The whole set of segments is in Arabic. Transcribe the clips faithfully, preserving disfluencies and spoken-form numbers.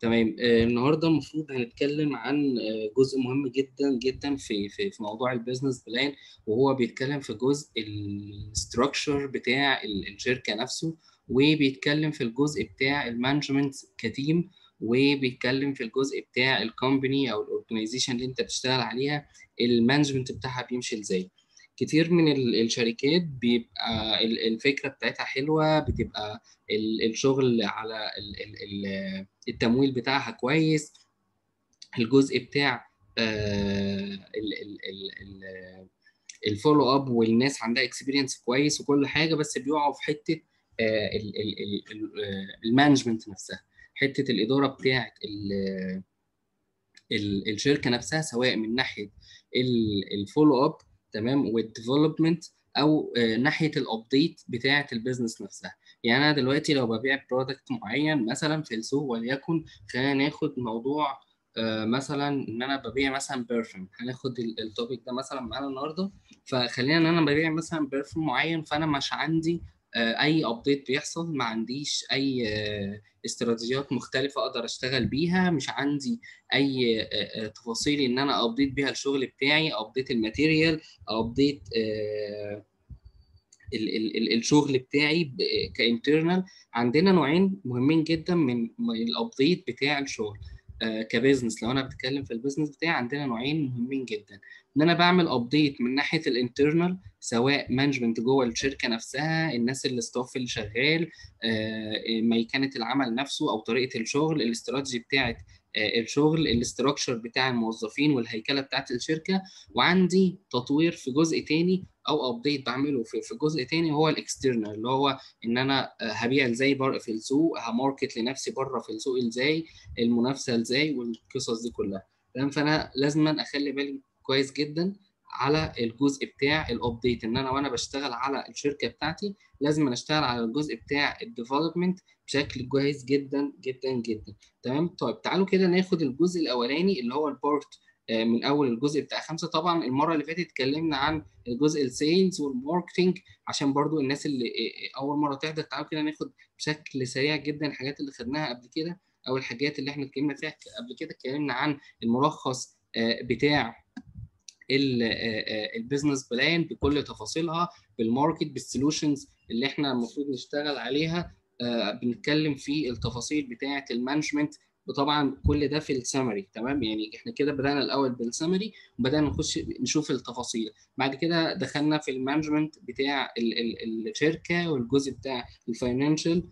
تمام. آه، النهارده المفروض هنتكلم عن آه، جزء مهم جدا جدا في في في موضوع البيزنس بلان، وهو بيتكلم في جزء الاستراكشر بتاع ال- الشركه نفسه، وبيتكلم في الجزء بتاع المانجمنت كتيم، وبيتكلم في الجزء بتاع الكومباني او الاورجنايزيشن اللي انت بتشتغل عليها المانجمنت بتاعها بيمشي ازاي. كتير من الشركات بيبقى الفكره بتاعتها حلوه، بتبقى الشغل على التمويل بتاعها كويس، الجزء بتاع الفولو اب والناس عندها اكسبيرينس كويس وكل حاجه، بس بيقعوا في حته المانجمنت نفسها، حته الاداره بتاعت الشركه نفسها، سواء من ناحيه الفولو اب تمام والديفلوبمنت، او ناحيه الابديت بتاعه البيزنس نفسها. يعني انا دلوقتي لو ببيع برودكت معين مثلا في السوق، وليكن خلينا ناخد موضوع مثلا ان انا ببيع مثلا برفيوم، هناخد التوبيك ده مثلا معانا النهارده. فخلينا ان انا ببيع مثلا برفيوم معين، فانا مش عندي اي ابديت بيحصل، ما عنديش اي استراتيجيات مختلفه اقدر اشتغل بيها، مش عندي اي تفاصيل ان انا ابديت بيها الشغل بتاعي، ابديت الماتيريال، ابديت الشغل بتاعي كانترنال. عندنا نوعين مهمين جدا من الابديت بتاع الشغل كبزنس. لو انا بتكلم في البزنس بتاعي، عندنا نوعين مهمين جدا، ان انا بعمل ابديت من ناحيه الانترنال، سواء مانجمنت جوه الشركه نفسها، الناس اللي ستاف اللي شغال، ميكانه العمل نفسه او طريقه الشغل، الاستراتيجي بتاعه الشغل، الاستراكشر بتاع الموظفين والهيكله بتاعه الشركه. وعندي تطوير في جزء تاني او ابديت بعمله في جزء تاني، هو الاكسترنال، اللي هو ان انا هبيع ازاي بره في السوق، هماركت لنفسي بره في السوق ازاي، المنافسه ازاي، والقصص دي كلها. تمام. فانا لازم اخلي بالي كويس جدا على الجزء بتاع الابديت، ان انا وانا بشتغل على الشركه بتاعتي لازم اشتغل على الجزء بتاع الديفلوبمنت بشكل كويس جدا جدا جدا. تمام. طيب تعالوا كده ناخد الجزء الاولاني اللي هو البارت من اول الجزء بتاع خمسه. طبعا المره اللي فاتت اتكلمنا عن الجزء السيلز والماركتنج، عشان برضو الناس اللي اول مره تحضر. تعالوا كده ناخد بشكل سريع جدا الحاجات اللي خدناها قبل كده، او الحاجات اللي احنا اتكلمنا فيها قبل كده. اتكلمنا عن الملخص بتاع البيزنس بلان بكل تفاصيلها، بالماركت، بالسولوشنز اللي احنا المفروض نشتغل عليها، بنتكلم في التفاصيل بتاعه المانجمنت، وطبعا كل ده في السمري. تمام. يعني احنا كده بدانا الاول بالسمري، وبدانا نخش نشوف التفاصيل، بعد كده دخلنا في المانجمنت بتاع الشركه والجزء بتاع الفاينانشال،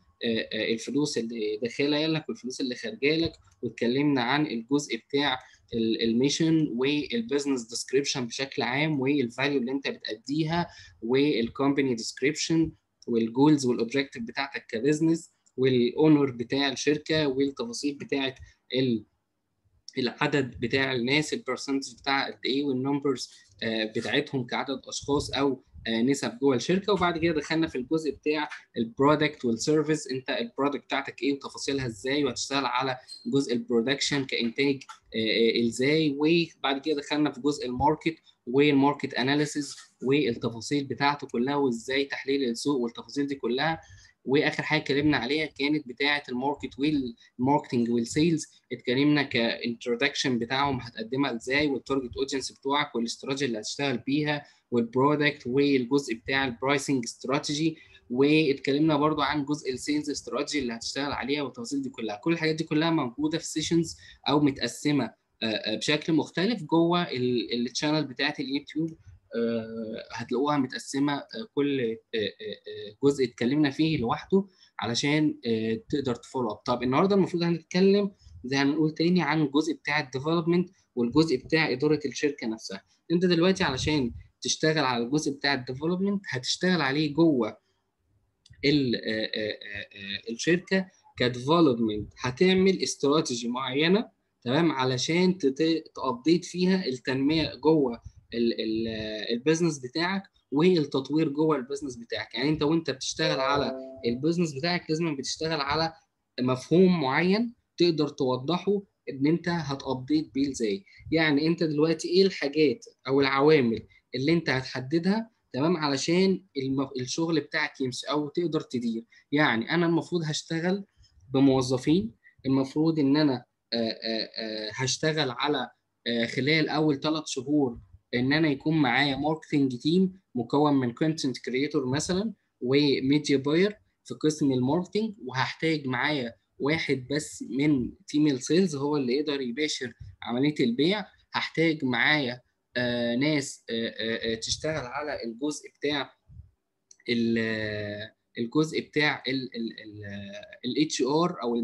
الفلوس اللي داخله لك والفلوس اللي خارجه لك، واتكلمنا عن الجزء بتاع الميشن والبيزنس ديسكريبشن بشكل عام، والفاليو اللي انت بتأديها، والكومباني ديسكريبشن، والجولز والاوبجيكتيف بتاعتك كبزنس، والاونر بتاع الشركه، والتفاصيل بتاعت العدد بتاع الناس، البرسنتج بتاع قد ايه، والنمبرز بتاعتهم كعدد اشخاص او نسب جوه الشركه. وبعد كده دخلنا في الجزء بتاع البرودكت والسيرفيس، انت البرودكت بتاعتك ايه وتفاصيلها ازاي، وهتشتغل على جزء البرودكشن كانتاج ازاي. وبعد كده دخلنا في جزء الماركت والماركت اناليسيز والتفاصيل بتاعته كلها، وازاي تحليل السوق والتفاصيل دي كلها. واخر حاجه اتكلمنا عليها كانت بتاعه الماركت والماركتنج والسيلز، اتكلمنا كانترودكشن بتاعهم هتقدمها ازاي، والتارجت اودينس بتوعك، والاستراتيجي اللي هتشتغل بيها، والبرودكت، والجزء بتاع البرايسنج استراتيجي. واتكلمنا برضو عن جزء السيلز استراتيجي اللي هتشتغل عليها والتفاصيل دي كلها. كل الحاجات دي كلها موجوده في سيشنز او متقسمه بشكل مختلف جوه التشانل بتاعه اليوتيوب، هتلاقوها متقسمه، كل جزء اتكلمنا فيه لوحده علشان تقدر تفولو اب. طب النهارده المفروض هنتكلم زي هنقول تاني عن الجزء بتاع الديفلوبمنت والجزء بتاع اداره الشركه نفسها. انت دلوقتي علشان تشتغل على الجزء بتاع الديفلوبمنت هتشتغل عليه جوه الشركه كديفلوبمنت، هتعمل استراتيجي معينه تمام علشان تابديت فيها التنميه جوه البيزنس بتاعك والتطوير جوه البيزنس بتاعك. يعني انت وانت بتشتغل على البيزنس بتاعك لازم بتشتغل على مفهوم معين تقدر توضحه ان انت هتابديت بيه ازاي. يعني انت دلوقتي ايه الحاجات او العوامل اللي انت هتحددها تمام علشان الشغل بتاعك يمشي او تقدر تدير. يعني انا المفروض هشتغل بموظفين المفروض ان انا هشتغل على خلال اول ثلاث شهور ان انا يكون معايا ماركتنج تيم مكون من كونتنت كريتور مثلا وميديا باير في قسم الماركتنج، وهحتاج معايا واحد بس من تيم السيلز هو اللي يقدر يباشر عمليه البيع، هحتاج معايا آه ناس آه آه تشتغل على الجزء بتاع الجزء بتاع الاتش ار او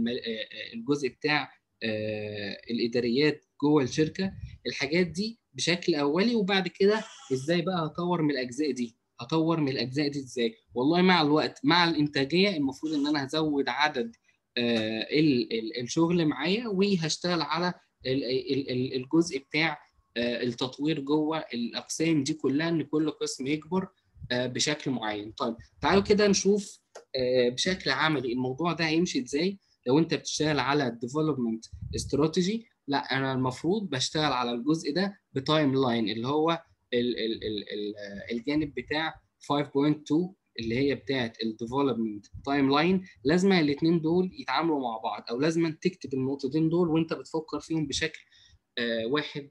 الجزء بتاع آه الاداريات جوه الشركه. الحاجات دي بشكل اولي، وبعد كده ازاي بقى هطور من الاجزاء دي؟ هطور من الاجزاء دي ازاي؟ والله مع الوقت مع الانتاجيه المفروض ان انا هزود عدد آه الشغل معايا، وهشتغل على الجزء بتاع التطوير جوه الاقسام دي كلها، ان كل قسم يكبر بشكل معين. طيب تعالوا كده نشوف بشكل عملي الموضوع ده هيمشي ازاي. لو انت بتشتغل على الديفلوبمنت استراتيجي، لا انا المفروض بشتغل على الجزء ده بتايم لاين اللي هو ال ال ال ال الجانب بتاع خمسة نقطة اتنين اللي هي بتاعه الديفلوبمنت تايم لاين. لازم الاثنين دول يتعاملوا مع بعض، او لازم تكتب النقطتين دول وانت بتفكر فيهم بشكل واحد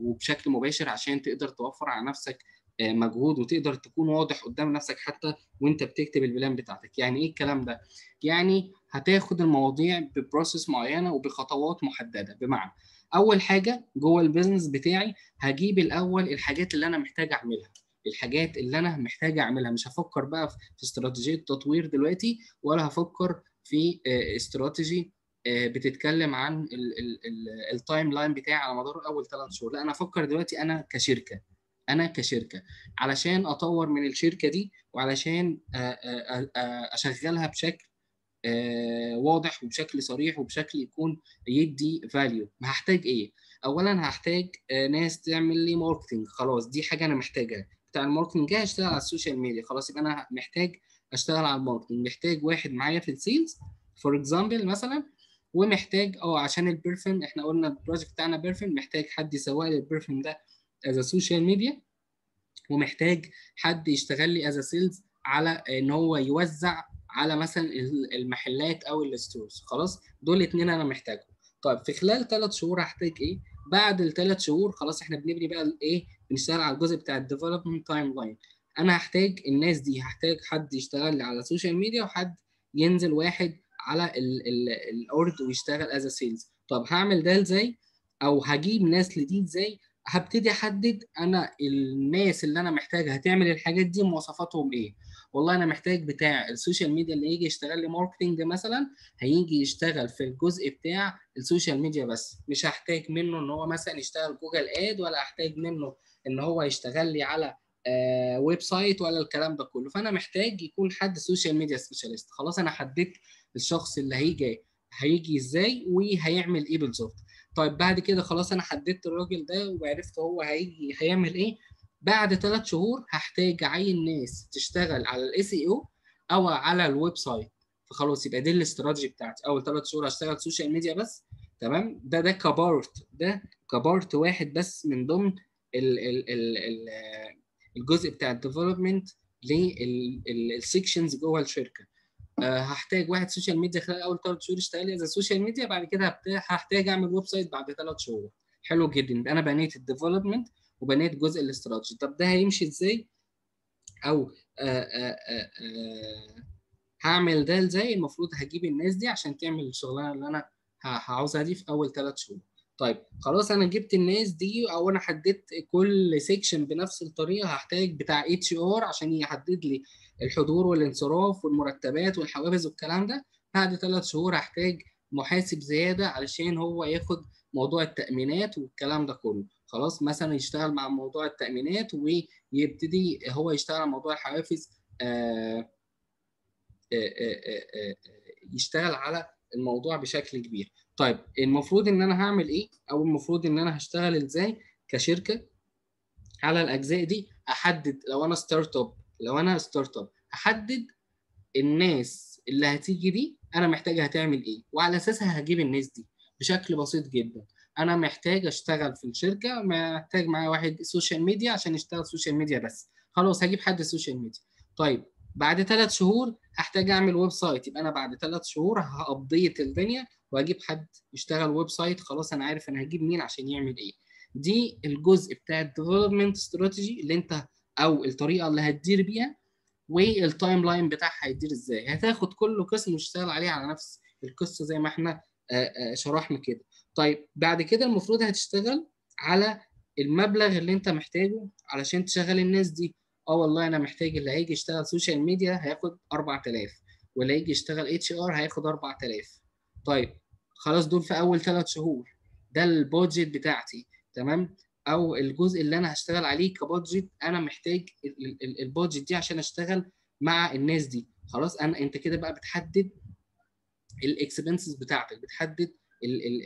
وبشكل مباشر، عشان تقدر توفر على نفسك مجهود وتقدر تكون واضح قدام نفسك حتى وانت بتكتب البلان بتاعتك. يعني ايه الكلام ده؟ يعني هتاخد المواضيع ببروسيس معينه وبخطوات محدده. بمعنى اول حاجه جوه البيزنس بتاعي هجيب الاول الحاجات اللي انا محتاج اعملها، الحاجات اللي انا محتاج اعملها. مش هفكر بقى في استراتيجيه تطوير دلوقتي، ولا هفكر في استراتيجي بتتكلم عن التايم لاين بتاعي على مدار اول ثلاث شهور، لا انا افكر دلوقتي انا كشركه، انا كشركه علشان اطور من الشركه دي، وعلشان اشغلها بشكل واضح وبشكل صريح وبشكل يكون يدي فاليو. هحتاج ايه؟ اولا هحتاج ناس تعمل لي ماركتنج، خلاص دي حاجه انا محتاجها. بتاع الماركتنج جاي هشتغل على السوشيال ميديا، خلاص يبقى انا محتاج اشتغل على الماركتنج. محتاج واحد معايا في السيلز فور اكزامبل مثلا، ومحتاج اه عشان البرفيوم احنا قلنا البروجكت بتاعنا برفيوم، محتاج حد يسوق لي البرفيوم ده از سوشيال ميديا، ومحتاج حد يشتغل لي از سيلز على ان هو يوزع على مثلا المحلات او الستورز. خلاص دول اتنين انا محتاجهم. طيب في خلال ثلاث شهور هحتاج ايه؟ بعد الثلاث شهور خلاص احنا بنبني بقى الايه، بنشتغل على الجزء بتاع الديفلوبمنت تايم لاين. انا هحتاج الناس دي، هحتاج حد يشتغل لي على السوشيال ميديا، وحد ينزل واحد على الاورد ويشتغل از سيلز. طب هعمل ده ازاي؟ او هجيب ناس لدي ازاي؟ هبتدي احدد انا الناس اللي انا محتاجها هتعمل الحاجات دي مواصفاتهم ايه. والله انا محتاج بتاع السوشيال ميديا اللي يجي يشتغل لي ماركتنج مثلا، هيجي يشتغل في الجزء بتاع السوشيال ميديا بس، مش هحتاج منه ان هو مثلا يشتغل جوجل اد، ولا هحتاج منه ان هو يشتغل لي على آه ويب سايت ولا الكلام ده كله. فانا محتاج يكون حد سوشيال ميديا سبيشاليست. خلاص انا حددت الشخص اللي هيجي هيجي ازاي وهيعمل ايه بالظبط. طيب بعد كده خلاص انا حددت الراجل ده وعرفت هو هيجي هيعمل ايه. بعد ثلاث شهور هحتاج اعين ناس تشتغل على الاس اي او او على الويب سايت. فخلاص يبقى دي الاستراتيجي بتاعتي، اول ثلاث شهور هشتغل سوشيال ميديا بس. تمام، ده ده كبارت ده كبارت واحد بس من ضمن ال ال ال ال الجزء بتاع الديفلوبمنت للسيكشنز جوه الشركه. هحتاج واحد سوشيال ميديا خلال اول ثلاث شهور يشتغل لي از سوشيال ميديا، بعد كده هحتاج اعمل ويب سايت بعد ثلاث شهور. حلو جدا، انا بنيت الديفلوبمنت وبنيت جزء الاستراتيجي. طب ده هيمشي ازاي؟ او آآ آآ آآ هعمل ده ازاي؟ المفروض هجيب الناس دي عشان تعمل الشغلانه اللي انا هعوزها دي في اول ثلاث شهور. طيب خلاص انا جبت الناس دي، او انا حددت كل سيكشن بنفس الطريقه. هحتاج بتاع اتش ار عشان يحدد لي الحضور والانصراف والمرتبات والحوافز والكلام ده. بعد ثلاث شهور هحتاج محاسب زياده علشان هو ياخد موضوع التامينات والكلام ده كله. خلاص مثلا يشتغل مع موضوع التامينات، ويبتدي هو يشتغل على موضوع الحوافز، آآ آآ آآ آآ يشتغل على الموضوع بشكل كبير. طيب المفروض ان انا هعمل ايه، او المفروض ان انا هشتغل ازاي كشركه على الاجزاء دي؟ احدد لو انا ستارت اب لو انا ستارت اب احدد الناس اللي هتيجي دي انا محتاجه هتعمل ايه، وعلى اساسها هجيب الناس دي بشكل بسيط جدا. انا محتاج اشتغل في الشركه، محتاج معايا واحد سوشيال ميديا عشان يشتغل سوشيال ميديا بس، خلاص هجيب حد سوشيال ميديا. طيب بعد ثلاث شهور هحتاج اعمل ويب سايت، يبقى انا بعد ثلاث شهور هابديت الدنيا وهجيب حد يشتغل ويب سايت. خلاص انا عارف انا هجيب مين عشان يعمل ايه. دي الجزء بتاع الديفلوبمنت استراتيجي اللي انت او الطريقه اللي هتدير بيها والتايم لاين بتاعها هيدير ازاي. هتاخد كل قسم وتشتغل عليه على نفس القصه زي ما احنا شرحنا كده. طيب بعد كده المفروض هتشتغل على المبلغ اللي انت محتاجه علشان تشغل الناس دي. اه والله انا محتاج اللي هيجي يشتغل سوشيال ميديا هياخد أربعة آلاف واللي هيجي يشتغل اتش ار هياخد أربعة آلاف. طيب خلاص دول في اول ثلاث شهور، ده البادجت بتاعتي تمام، او الجزء اللي انا هشتغل عليه كبادجت. انا محتاج البادجت دي عشان اشتغل مع الناس دي. خلاص انا انت كده بقى بتحدد الاكسبنسز بتاعتك، بتحدد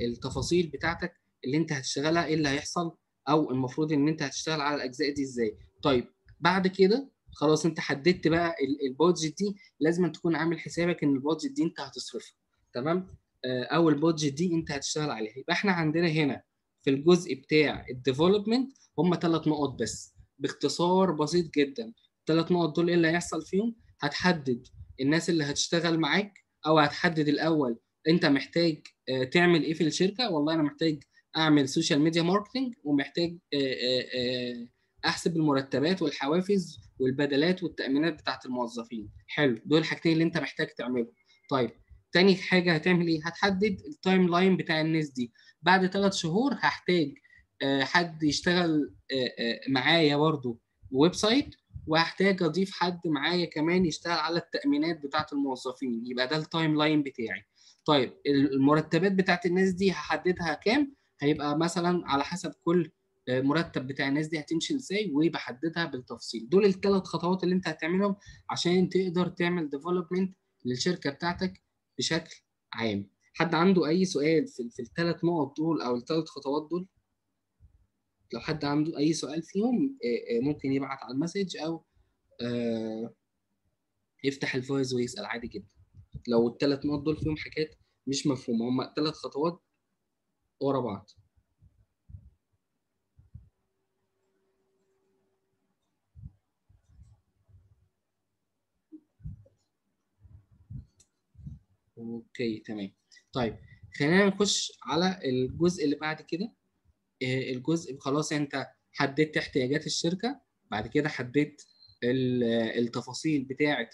التفاصيل بتاعتك اللي انت هتشتغلها، ايه اللي هيحصل او المفروض ان انت هتشتغل على الاجزاء دي ازاي. طيب بعد كده خلاص انت حددت بقى البادجت دي، لازم تكون عامل حسابك ان البادجت دي انت هتصرفها تمام، او البادجت دي انت هتشتغل عليها. يبقى احنا عندنا هنا في الجزء بتاع الديفلوبمنت هم ثلاث نقط بس باختصار بسيط جدا. الثلاث نقط دول ايه اللي هيحصل فيهم؟ هتحدد الناس اللي هتشتغل معاك، او هتحدد الاول انت محتاج تعمل ايه في الشركه. والله انا محتاج اعمل سوشيال ميديا ماركتنج، ومحتاج احسب المرتبات والحوافز والبدلات والتامينات بتاعه الموظفين. حلو، دول الحاجتين اللي انت محتاج تعملهم. طيب تاني حاجه هتعمل ايه؟ هتحدد التايم لاين بتاع الناس دي. بعد ثلاث شهور هحتاج حد يشتغل معايا برضو ويب سايت، وهحتاج اضيف حد معايا كمان يشتغل على التامينات بتاعه الموظفين، يبقى ده التايم لاين بتاعي. طيب المرتبات بتاعه الناس دي هحددها كام؟ هيبقى مثلا على حسب كل مرتب بتاع الناس دي هتمشي ازاي، وبحددها بالتفصيل. دول الثلاث خطوات اللي انت هتعملهم عشان تقدر تعمل ديفلوبمنت للشركه بتاعتك بشكل عام. حد عنده اي سؤال في في الثلاث نقط دول او الثلاث خطوات دول؟ لو حد عنده اي سؤال فيهم ممكن يبعت على المسج او يفتح الفويس ويسال عادي جدا. لو الثلاث نقط دول فيهم حاجات مش مفهومه، هم ثلاث خطوات ورا بعض. اوكي تمام. طيب خلينا نخش على الجزء اللي بعد كده. الجزء خلاص انت حددت احتياجات الشركه، بعد كده حددت التفاصيل بتاعه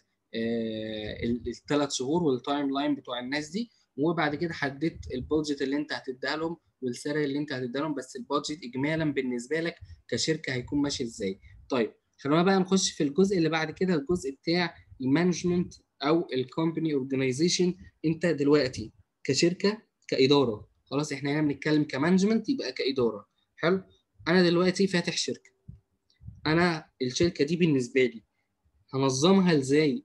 الثلاث شهور والتايم لاين بتوع الناس دي، وبعد كده حددت البادجت اللي انت هتديها لهم والسعر اللي انت هتديها لهم، بس البادجت اجمالا بالنسبه لك كشركه هيكون ماشي ازاي. طيب خلونا بقى نخش في الجزء اللي بعد كده، الجزء بتاع المانجمنت او الكومباني اورجانيزيشن. انت دلوقتي كشركه كاداره، خلاص احنا هنا بنتكلم كمانجمنت يبقى كاداره. حلو، انا دلوقتي فاتح شركه، انا الشركه دي بالنسبه لي هنظمها ازاي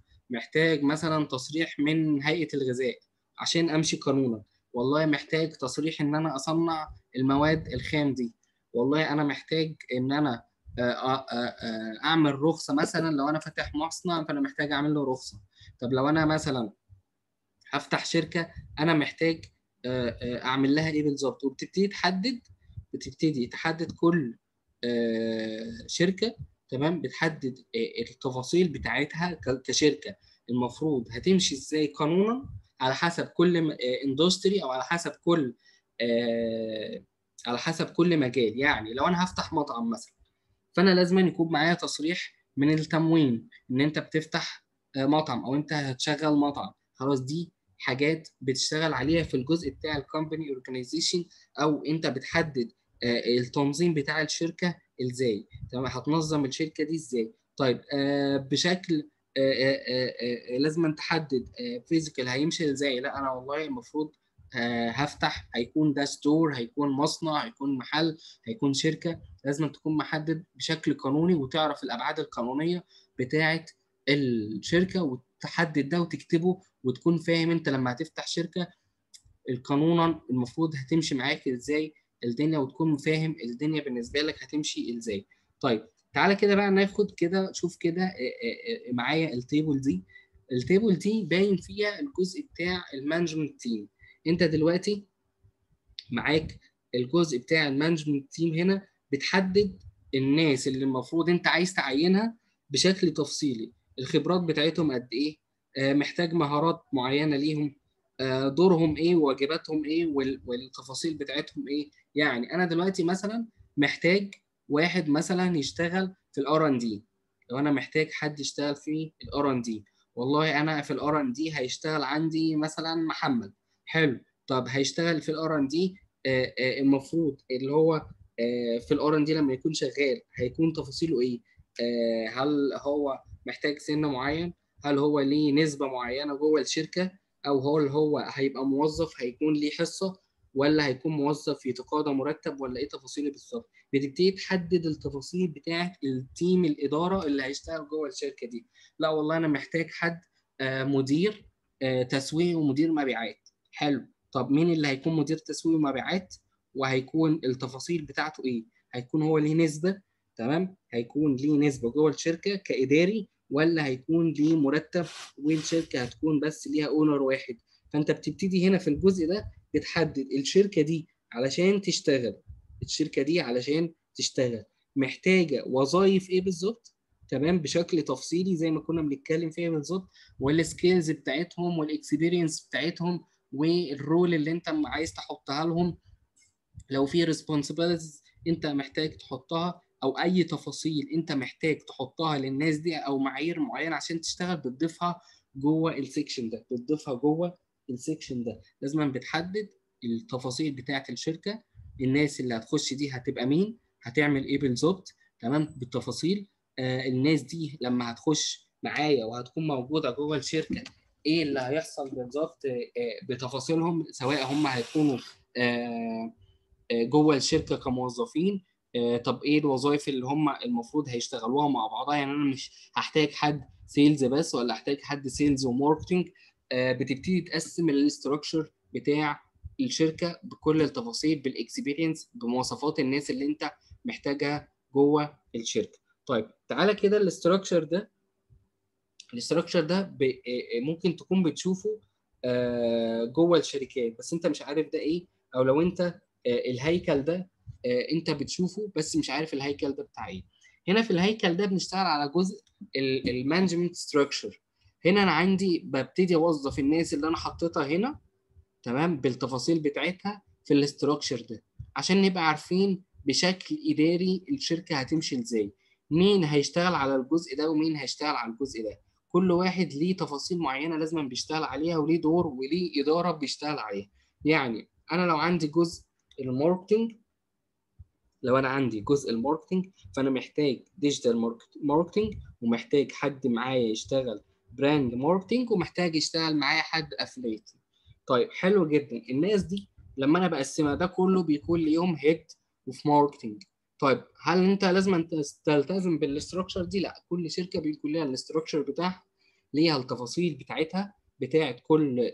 محتاج مثلا تصريح من هيئه الغذاء عشان امشي قانونا. والله محتاج تصريح ان انا اصنع المواد الخام دي. والله انا محتاج ان انا اعمل رخصه، مثلا لو انا فاتح مصنع فانا محتاج اعمل له رخصه. طب لو انا مثلا هفتح شركه انا محتاج اعمل لها ايه بالظبط. وبتبتدي تحدد بتبتدي تحدد كل شركه تمام، بتحدد التفاصيل بتاعتها كشركه المفروض هتمشي ازاي قانونا على حسب كل اندستري، او على حسب كل على حسب كل مجال. يعني لو انا هفتح مطعم مثلا، فانا لازم يكون معايا تصريح من التموين ان انت بتفتح مطعم او انت هتشغل مطعم. خلاص دي حاجات بتشتغل عليها في الجزء بتاع الكومباني اورجانيزيشن، او انت بتحدد التنظيم بتاع الشركه ازاي تمام، هتنظم الشركه دي ازاي. طيب بشكل لازم تحدد فيزيكال هيمشي ازاي. لا انا والله المفروض هفتح، هيكون ده ستور، هيكون مصنع، هيكون محل، هيكون شركه. لازم تكون محدد بشكل قانوني، وتعرف الابعاد القانونيه بتاعه الشركه تحدد ده وتكتبه، وتكون فاهم انت لما هتفتح شركه القانونا المفروض هتمشي معاك ازاي الدنيا، وتكون فاهم الدنيا بالنسبه لك هتمشي ازاي. طيب تعالى كده بقى ناخد كده، شوف كده معايا التيبل دي. التيبل دي باين فيها الجزء بتاع المانجمنت تيم. انت دلوقتي معاك الجزء بتاع المانجمنت تيم هنا، بتحدد الناس اللي المفروض انت عايز تعينها بشكل تفصيلي، الخبرات بتاعتهم قد ايه، آه محتاج مهارات معينه ليهم، آه دورهم ايه وواجباتهم ايه والتفاصيل بتاعتهم ايه. يعني انا دلوقتي مثلا محتاج واحد مثلا يشتغل في الار ان دي، لو انا محتاج حد يشتغل في الار ان دي، والله انا في الار ان دي هيشتغل عندي مثلا محمد. حلو، طب هيشتغل في الار ان دي المفروض اللي هو آه في الار ان دي لما يكون شغال هيكون تفاصيله ايه؟ آه هل هو محتاج سن معين؟ هل هو ليه نسبه معينه جوه الشركه؟ او هل هو هيبقى موظف هيكون ليه حصه، ولا هيكون موظف يتقاضى مرتب، ولا ايه تفاصيله بالظبط؟ بتبتدي تحدد التفاصيل بتاعه التيم الاداره اللي هيشتغل جوه الشركه دي. لا والله انا محتاج حد آه مدير آه تسويق ومدير مبيعات. حلو، طب مين اللي هيكون مدير تسويق ومبيعات؟ وهيكون التفاصيل بتاعته ايه؟ هيكون هو ليه نسبه، تمام؟ هيكون ليه نسبه جوه الشركه كاداري، ولا هيكون ليه مرتب والشركه هتكون بس ليها اونر واحد؟ فانت بتبتدي هنا في الجزء ده بتحدد الشركه دي علشان تشتغل، الشركه دي علشان تشتغل محتاجه وظائف ايه بالظبط، تمام؟ بشكل تفصيلي زي ما كنا بنتكلم فيها بالظبط، والسكيلز بتاعتهم والاكسبيرينس بتاعتهم والرول اللي انت عايز تحطها لهم، لو في ريسبونسابيلتيز انت محتاج تحطها، او اي تفاصيل انت محتاج تحطها للناس دي، او معايير معينه عشان تشتغل بتضيفها جوه السكشن ده، بتضيفها جوه السكشن ده. لازم بتحدد التفاصيل بتاعه الشركه، الناس اللي هتخش دي هتبقى مين، هتعمل ايه بالظبط، تمام؟ بالتفاصيل. آه الناس دي لما هتخش معايا وهتكون موجوده جوه الشركه ايه اللي هيحصل بالظبط، آه بتفاصيلهم، سواء هم هيكونوا آه جوه الشركه كموظفين. آه طب ايه الوظائف اللي هم المفروض هيشتغلوها مع بعضها؟ يعني انا مش هحتاج حد سيلز بس، ولا هحتاج حد سيلز وماركتنج. آه بتبتدي تقسم الاستراكشر بتاع الشركه بكل التفاصيل، بالاكسبيرينس، بمواصفات الناس اللي انت محتاجها جوه الشركه. طيب تعالى كده الاستراكشر ده، الاستراكشر ده ممكن تكون بتشوفه آه جوه الشركات بس انت مش عارف ده ايه، او لو انت الهيكل ده انت بتشوفه بس مش عارف الهيكل ده بتاع ايه. هنا في الهيكل ده بنشتغل على جزء المانجمنت ستراكشر. هنا انا عندي ببتدي اوظف الناس اللي انا حطيتها هنا، تمام؟ بالتفاصيل بتاعتها في الاستراكشر ده، عشان نبقى عارفين بشكل اداري الشركه هتمشي ازاي، مين هيشتغل على الجزء ده ومين هيشتغل على الجزء ده. كل واحد ليه تفاصيل معينه لازم بيشتغل عليها، وليه دور وليه اداره بيشتغل عليها. يعني انا لو عندي جزء الماركتنج، لو انا عندي جزء الماركتنج فانا محتاج ديجيتال ماركتنج، ومحتاج حد معايا يشتغل براند ماركتنج، ومحتاج يشتغل معايا حد افليت. طيب حلو جدا، الناس دي لما انا بقسمها ده كله بيكون ليهم هيد وفي ماركتنج. طيب هل انت لازم انت تلتزم بالاستراكشر دي؟ لا، كل شركه بيكون ليها الاستراكشر بتاعها، ليها التفاصيل بتاعتها بتاعت كل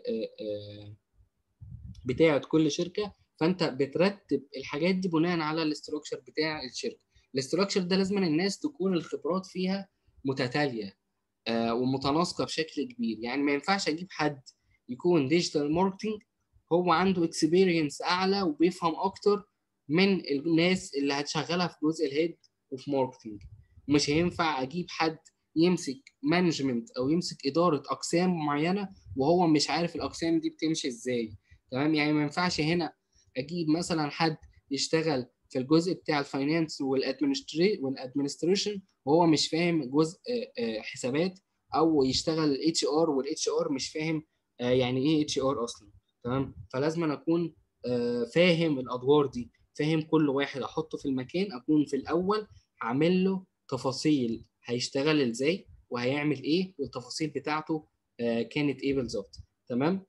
بتاعت كل شركه، فانت بترتب الحاجات دي بناء على الاستراكشر بتاع الشركه. الاستراكشر ده لازم الناس تكون الخبرات فيها متتاليه آه ومتناسقه بشكل كبير. يعني ما ينفعش اجيب حد يكون ديجيتال ماركتنج هو عنده اكسبيرينس اعلى وبيفهم اكتر من الناس اللي هتشغلها في جزء الهيد وفي ماركتنج. مش هينفع اجيب حد يمسك مانجمنت او يمسك اداره اقسام معينه وهو مش عارف الاقسام دي بتمشي ازاي، تمام؟ يعني ما ينفعش هنا اجيب مثلا حد يشتغل في الجزء بتاع الفاينانس والادمنستريشن وهو مش فاهم جزء حسابات، او يشتغل الاتش ار والاتش ار مش فاهم يعني ايه اتش ار اصلا، تمام؟ فلازم أنا اكون فاهم الادوار دي، فاهم كل واحد احطه في المكان، اكون في الاول عامل له تفاصيل هيشتغل ازاي وهيعمل ايه والتفاصيل بتاعته كانت ايه بالظبط، تمام؟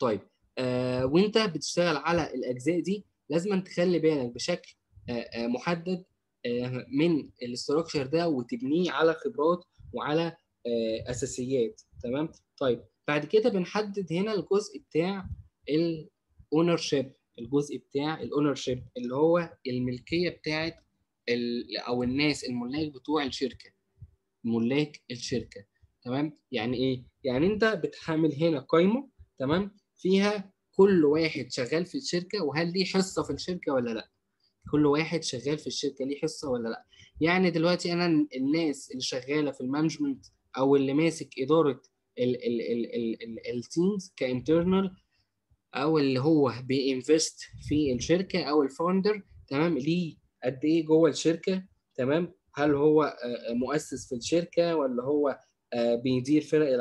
طيب آه وانت بتشتغل على الاجزاء دي لازم تخلي بالك بشكل آه محدد آه من الاستراكشر ده، وتبنيه على خبرات وعلى آه اساسيات. تمام. طيب بعد كده بنحدد هنا الجزء بتاع الاونر شيب، الجزء بتاع الاونر شيب اللي هو الملكيه بتاعت او الناس الملاك بتوع الشركه، ملاك الشركه. تمام. يعني ايه؟ يعني انت بتحمل هنا قائمه تمام فيها كل واحد شغال في الشركه وهل ليه حصه في الشركه ولا لا، كل واحد شغال في الشركه ليه حصه ولا لا. يعني دلوقتي انا الناس اللي شغاله في المانجمنت او اللي ماسك اداره التيمز كانترنال او اللي هو بينفست في الشركه او الفاوندر تمام ليه قد ايه جوه الشركه تمام، هل هو مؤسس في الشركه ولا هو بيدير فرق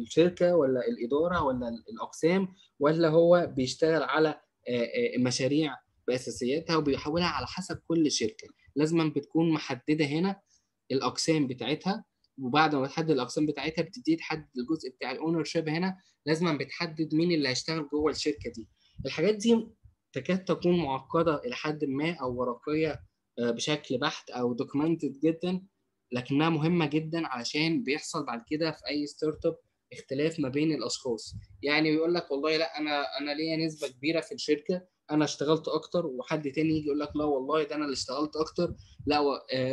الشركه ولا الاداره ولا الاقسام ولا هو بيشتغل على مشاريع باساسياتها وبيحولها على حسب كل شركه. لازم بتكون محدده هنا الاقسام بتاعتها، وبعد ما بتحدد الاقسام بتاعتها بتبتدي تحدد الجزء بتاع الاونر شيب. هنا لازم بتحدد مين اللي هيشتغل جوه الشركه دي. الحاجات دي تكاد تكون معقده الى حد ما او ورقيه بشكل بحت او دوكيومنتد جدا، لكنها مهمه جدا علشان بيحصل بعد كده في اي ستارت اب اختلاف ما بين الاشخاص. يعني بيقول لك والله لا انا انا ليا نسبه كبيره في الشركه، انا اشتغلت اكتر، وحد تاني يجي يقول لك لا والله ده انا اللي اشتغلت اكتر، لا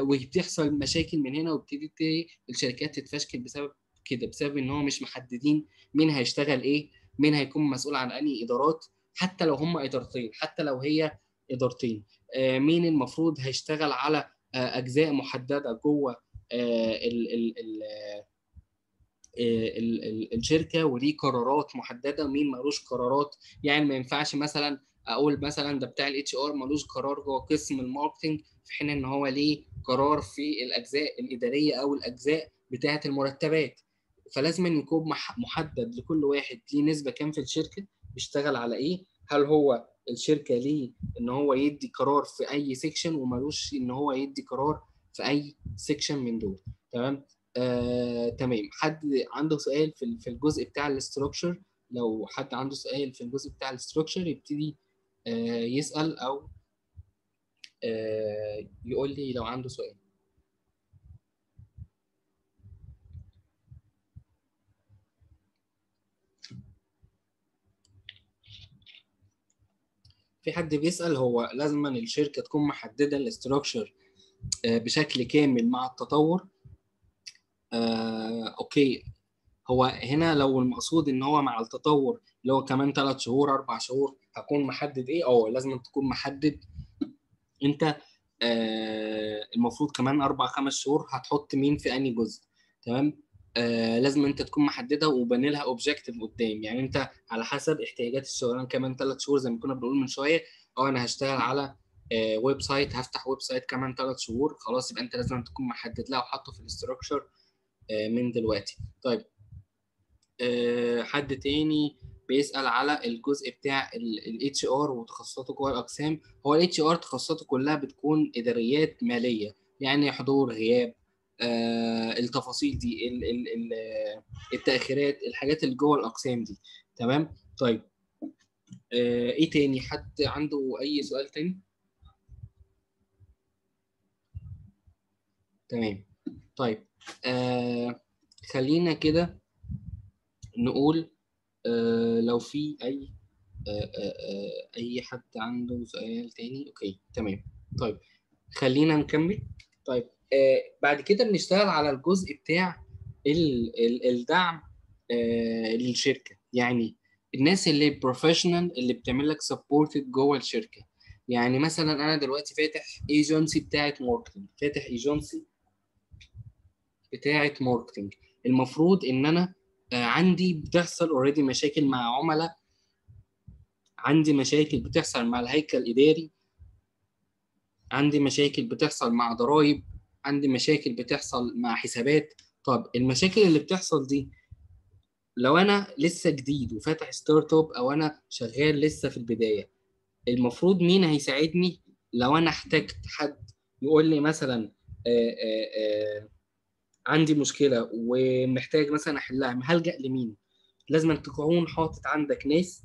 وبتحصل مشاكل من هنا وبتبتدي الشركات تتفشكل بسبب كده، بسبب ان هو مش محددين مين هيشتغل ايه، مين هيكون مسؤول عن انهي ادارات، حتى لو هم ادارتين، حتى لو هي ادارتين، مين المفروض هيشتغل على اجزاء محدده جوه ال ال ال الشركه وليه قرارات محدده ومين مالوش قرارات. يعني ما ينفعش مثلا اقول مثلا ده بتاع الاتش ار مالوش قرار جوه قسم الماركتنج، في حين ان هو ليه قرار في الاجزاء الاداريه او الاجزاء بتاعه المرتبات. فلازم يكون محدد لكل واحد ليه نسبه كام في الشركه، بيشتغل على ايه، هل هو الشركه ليه ان هو يدي قرار في اي سيكشن ومالوش ان هو يدي قرار في اي سيكشن من دول. تمام. آه، تمام. حد عنده سؤال في في الجزء بتاع الاستراكشر؟ لو حد عنده سؤال في الجزء بتاع الاستراكشر يبتدي آه يسأل او آه يقول لي لو عنده سؤال. في حد بيسأل هو لازم الشركة تكون محددة الاستراكشر آه بشكل كامل مع التطور. آه، اوكي. هو هنا لو المقصود ان هو مع التطور اللي هو كمان ثلاث شهور اربع شهور هكون محدد ايه، اه لازم تكون محدد انت آه المفروض كمان اربع خمس شهور هتحط مين في انهي جزء. تمام. آه لازم انت تكون محدده وباني لها اوبجكتيف قدام. يعني انت على حسب احتياجات الشغلان كمان ثلاث شهور زي ما كنا بنقول من شويه، اه انا هشتغل على آه ويب سايت، هفتح ويب سايت كمان ثلاث شهور، خلاص يبقى انت لازم تكون محدد لها وحاطه في الاستراكشر آه من دلوقتي. طيب آه حد تاني بيسأل على الجزء بتاع ال اتش ار وتخصصاته جوه الأقسام. هو ال اتش ار تخصصاته كلها بتكون إداريات مالية، يعني حضور غياب آه التفاصيل دي، ال ال ال التأخيرات، الحاجات اللي جوه الأقسام دي. تمام. طيب آه إيه تاني؟ حد عنده أي سؤال تاني؟ تمام. طيب آه خلينا كده نقول أه لو في اي أه أه اي حد عنده سؤال تاني. اوكي تمام. طيب خلينا نكمل. طيب أه بعد كده بنشتغل على الجزء بتاع ال ال الدعم أه للشركه، يعني الناس اللي بروفيشنال اللي بتعمل لك سبورت جوه الشركه. يعني مثلا انا دلوقتي فاتح ايجنسي بتاعت ماركتنج، فاتح ايجنسي بتاعت ماركتنج، المفروض ان انا عندي بتحصل اوريدي مشاكل مع عملاء، عندي مشاكل بتحصل مع الهيكل الاداري، عندي مشاكل بتحصل مع ضرائب، عندي مشاكل بتحصل مع حسابات. طب المشاكل اللي بتحصل دي لو انا لسه جديد وفاتح ستارت اب او انا شغال لسه في البدايه، المفروض مين هيساعدني لو انا احتجت حد يقول لي مثلا آآ آآ عندي مشكله ومحتاج مثلا احلها، هلجأ لمين؟ لازم تكون حاطط عندك ناس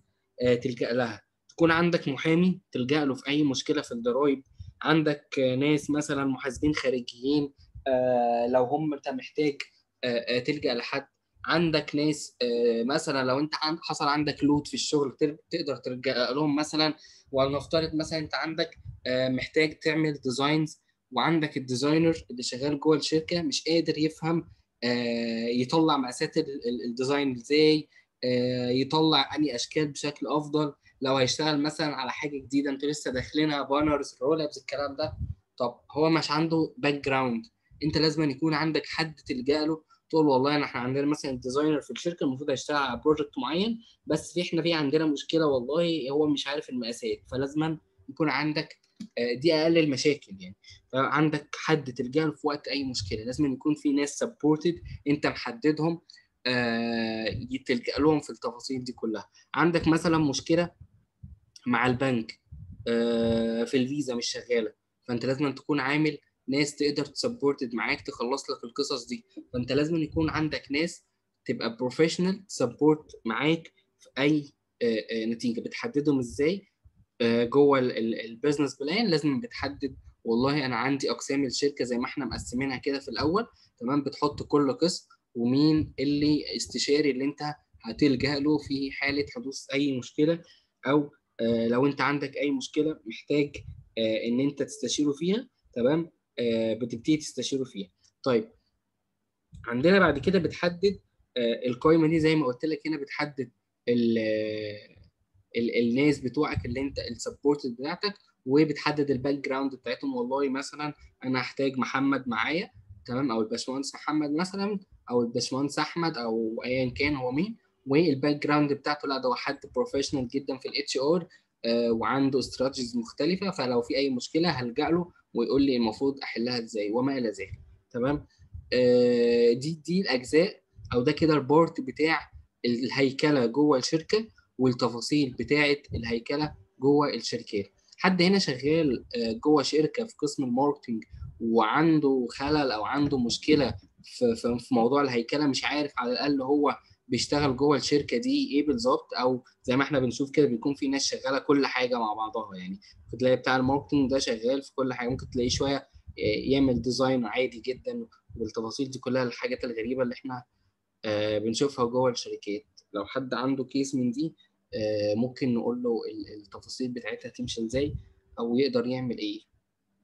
تلجأ لها، تكون عندك محامي تلجأ له في اي مشكله في الضرايب، عندك ناس مثلا محاسبين خارجيين لو هم انت محتاج تلجأ لحد، عندك ناس مثلا لو انت حصل عندك لود في الشغل تقدر ترجع لهم. مثلا ولنفترض مثلا انت عندك محتاج تعمل ديزاينز وعندك الديزاينر اللي شغال جوه الشركه مش قادر يفهم يطلع مقاسات الديزاين ازاي، يطلع اني اشكال بشكل افضل. لو هيشتغل مثلا على حاجه جديده انتوا لسه داخلينها، بانرز، رولابس، الكلام ده، طب هو مش عنده باك جراوند. انت لازم يكون عندك حد تلجأ له تقول والله احنا عندنا مثلا ديزاينر في الشركه المفروض هيشتغل على بروجكت معين، بس في احنا في عندنا مشكله والله هو مش عارف المقاسات. فلازم يكون عندك دي اقل المشاكل يعني، فعندك حد تلجأ له في وقت اي مشكله. لازم يكون في ناس سبورتد انت محددهم يتلجأ لهم في التفاصيل دي كلها. عندك مثلا مشكله مع البنك في الفيزا مش شغاله، فانت لازم تكون عامل ناس تقدر تسبورتد معاك تخلص لك القصص دي. فانت لازم يكون عندك ناس تبقى بروفيشنال سبورت معاك في اي نتيجه. بتحددهم ازاي جوه البيزنس بلان؟ لازم بتحدد والله انا عندي اقسام الشركه زي ما احنا مقسمينها كده في الاول، تمام؟ بتحط كل قسم ومين اللي استشاري اللي انت هتلجأ له في حاله حدوث اي مشكله، او لو انت عندك اي مشكله محتاج ان انت تستشيره فيها، تمام؟ بتبتدي تستشيره فيها. طيب عندنا بعد كده بتحدد القائمه دي زي ما قلت لك، هنا بتحدد ال ال الناس بتوعك اللي انت السبورت بتاعتك، وبتحدد الباك جراوند بتاعتهم. والله مثلا انا هحتاج محمد معايا، تمام؟ او الباشمهندس محمد مثلا، او الباشمهندس احمد، او ايا كان هو مين، والباك جراوند بتاعته لا ده هو حد بروفيشنال جدا في الاتش ار وعنده استراتيجيز مختلفه، فلو في اي مشكله هلجأ له ويقول لي المفروض احلها ازاي وما الى ذلك، تمام؟ آه دي دي الاجزاء او ده كده البارت بتاع الهيكله جوه الشركه والتفاصيل بتاعه الهيكله جوه الشركات. حد هنا شغال جوه شركه في قسم الماركتنج وعنده خلل او عنده مشكله في في موضوع الهيكله، مش عارف على الاقل هو بيشتغل جوه الشركه دي ايه بالظبط، او زي ما احنا بنشوف كده بيكون في ناس شغاله كل حاجه مع بعضها. يعني بتلاقي بتاع الماركتنج ده شغال في كل حاجه، ممكن تلاقيه شويه يعمل ديزاين عادي جدا، والتفاصيل دي كلها الحاجات الغريبه اللي احنا بنشوفها جوه الشركات. لو حد عنده كيس من دي ممكن نقول له التفاصيل بتاعتها تمشي ازاي او يقدر يعمل ايه.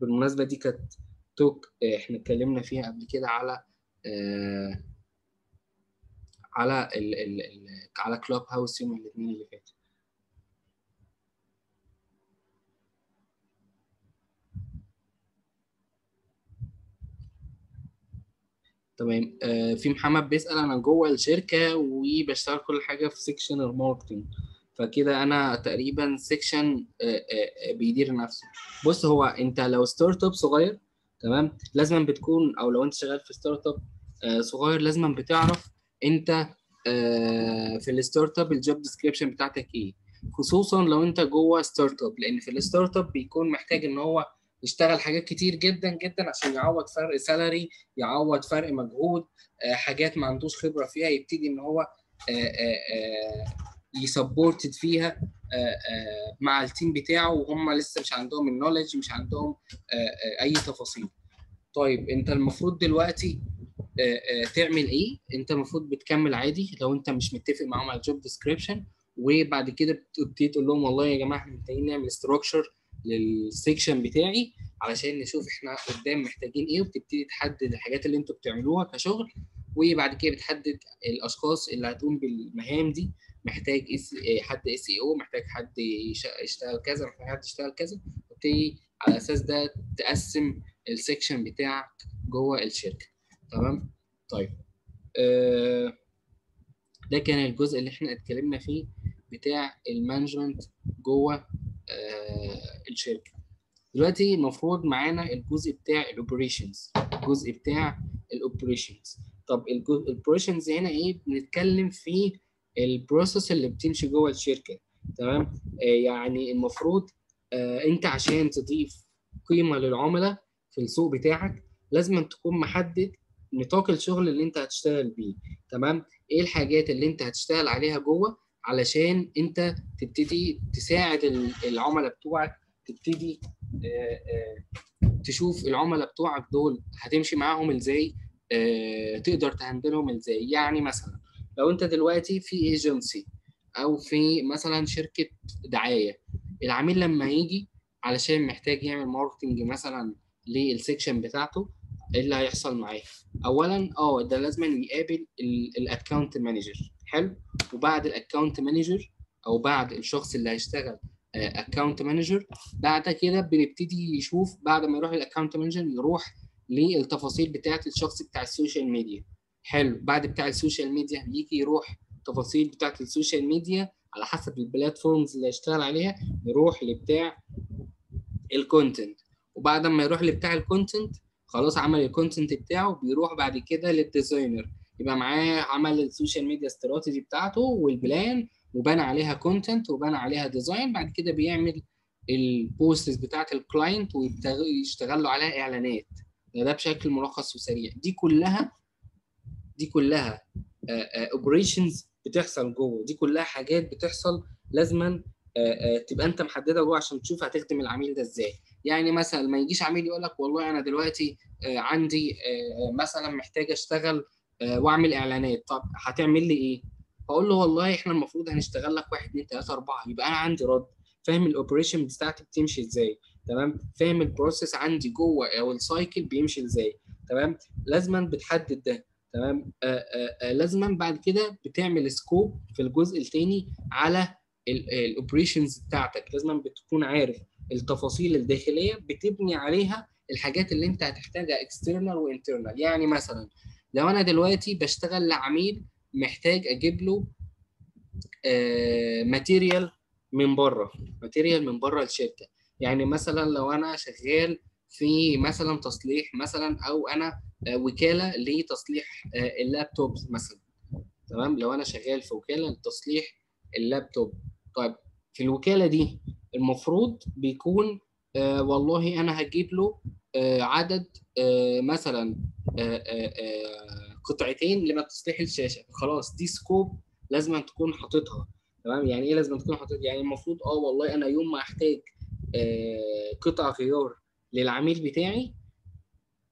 بالمناسبه دي كانت توك احنا اتكلمنا فيها قبل كده على على ال ال ال على كلوب هاوس يوم الاثنين اللي فات. تمام. آه في محمد بيسأل انا جوه الشركه وبشتغل كل حاجه في سيكشن الماركتنج، فكده انا تقريبا سيكشن آه آه بيدير نفسه. بص، هو انت لو ستارت اب صغير، تمام، لازم بتكون، او لو انت شغال في ستارت اب آه صغير لازم بتعرف انت في الستارت اب الجوب ديسكريبشن بتاعتك ايه، خصوصا لو انت جوه ستارت اب، لان في الستارت اب بيكون محتاج ان هو يشتغل حاجات كتير جدا جدا عشان يعوض فرق سالري، يعوض فرق مجهود، حاجات ما عندوش خبره فيها يبتدي ان هو يسبورتد فيها مع التيم بتاعه وهم لسه مش عندهم النوليدج، مش عندهم اي تفاصيل. طيب انت المفروض دلوقتي تعمل ايه؟ انت المفروض بتكمل عادي لو انت مش متفق معاهم على الجوب ديسكريبشن، وبعد كده بتبتدي تقول لهم والله يا جماعه احنا محتاجين نعمل استراكشر للسيكشن بتاعي علشان نشوف احنا قدام محتاجين ايه، وبتبتدي تحدد الحاجات اللي انتوا بتعملوها كشغل، وبعد كده بتحدد الاشخاص اللي هتقوم بالمهام دي، محتاج حد اس اي او، محتاج حد يشتغل كذا، محتاج حد يشتغل كذا، وبتبتدي على اساس ده تقسم السيكشن بتاعك جوه الشركه، تمام؟ طيب آه ده كان الجزء اللي احنا اتكلمنا فيه بتاع المانجمنت جوه آه الشركه. دلوقتي المفروض معانا الجزء بتاع الاوبريشنز، الجزء بتاع الاوبريشنز. طب الاوبريشنز هنا ايه؟ بنتكلم في البروسيس اللي بتمشي جوه الشركه، تمام؟ آه يعني المفروض آه انت عشان تضيف قيمه للعملاء في السوق بتاعك لازم تكون محدد نطاق الشغل اللي انت هتشتغل بيه، تمام؟ ايه الحاجات اللي انت هتشتغل عليها جوه علشان انت تبتدي تساعد العملاء بتوعك، تبتدي اه اه تشوف العملاء بتوعك دول هتمشي معاهم ازاي، اه تقدر تهندلهم ازاي. يعني مثلا لو انت دلوقتي في ايجنسي او في مثلا شركه دعايه، العميل لما يجي علشان محتاج يعمل ماركتنج مثلا للسكشن بتاعته، ايه اللي هيحصل معاه؟ اولا اه ده لازم يقابل الاكونت مانجر، حلو. وبعد الاكونت مانجر او بعد الشخص اللي هيشتغل اكونت مانجر، بعد كده بنبتدي يشوف، بعد ما يروح الاكونت مانجر يروح للتفاصيل بتاعه الشخص بتاع السوشيال ميديا، حلو. بعد بتاع السوشيال ميديا يجي يروح تفاصيل بتاعه السوشيال ميديا على حسب البلاتفورمز اللي هيشتغل عليها، يروح لبتاع الكونتنت. وبعد ما يروح لبتاع الكونتنت، خلاص عمل الكونتنت بتاعه، بيروح بعد كده للديزاينر، يبقى معاه عمل السوشيال ميديا استراتيجي بتاعته والبلان، وبنى عليها كونتنت وبنى عليها ديزاين. بعد كده بيعمل البوستس بتاعه الكلاينت ويشتغل له عليها اعلانات. ده بشكل ملخص وسريع. دي كلها دي كلها اوبريشنز بتحصل جوه، دي كلها حاجات بتحصل لازما تبقى انت محددها جوه عشان تشوف هتخدم العميل ده ازاي. يعني مثلا ما يجيش عميل يقول لك والله انا دلوقتي عندي مثلا محتاج اشتغل واعمل اعلانات، طب هتعمل لي ايه؟ هقول له والله احنا المفروض هنشتغل لك واحد اتنين تلاته اربعه، يبقى انا عندي رد، فاهم الاوبريشن بتاعتي بتمشي ازاي، تمام، فاهم البروسيس عندي جوه او السايكل بيمشي ازاي، تمام. لازما بتحدد ده، تمام. آآ آآ لازما بعد كده بتعمل سكوب في الجزء الثاني على الاوبريشنز بتاعتك، لازما بتكون عارف التفاصيل الداخليه بتبني عليها الحاجات اللي انت هتحتاجها اكسترنال وانترنال. يعني مثلا لو انا دلوقتي بشتغل لعميل محتاج اجيب له ماتيريال من بره، ماتيريال من بره الشركه، يعني مثلا لو انا شغال في مثلا تصليح مثلا، او انا وكاله لتصليح اللابتوبز مثلا، تمام، لو انا شغال في وكاله لتصليح اللابتوب، طيب في الوكاله دي المفروض بيكون آه والله انا هجيب له آه عدد آه مثلا آه آه قطعتين لتصليح الشاشه، خلاص دي سكوب لازم تكون حاططها، تمام. يعني ايه لازم تكون حاططها؟ يعني المفروض اه والله انا يوم ما احتاج آه قطع غيار للعميل بتاعي،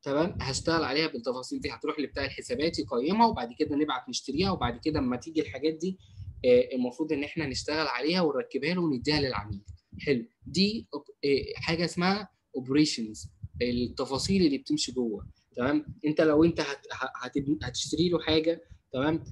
تمام، هشتغل عليها بالتفاصيل دي، هتروح لبتاع الحسابات يقيمها، وبعد كده نبعت نشتريها، وبعد كده اما تيجي الحاجات دي آه المفروض ان احنا نشتغل عليها ونركبها له ونديها للعميل، حلو. دي حاجه اسمها اوبريشنز، التفاصيل اللي بتمشي جوه، تمام. انت لو انت هتشتري له حاجه، تمام،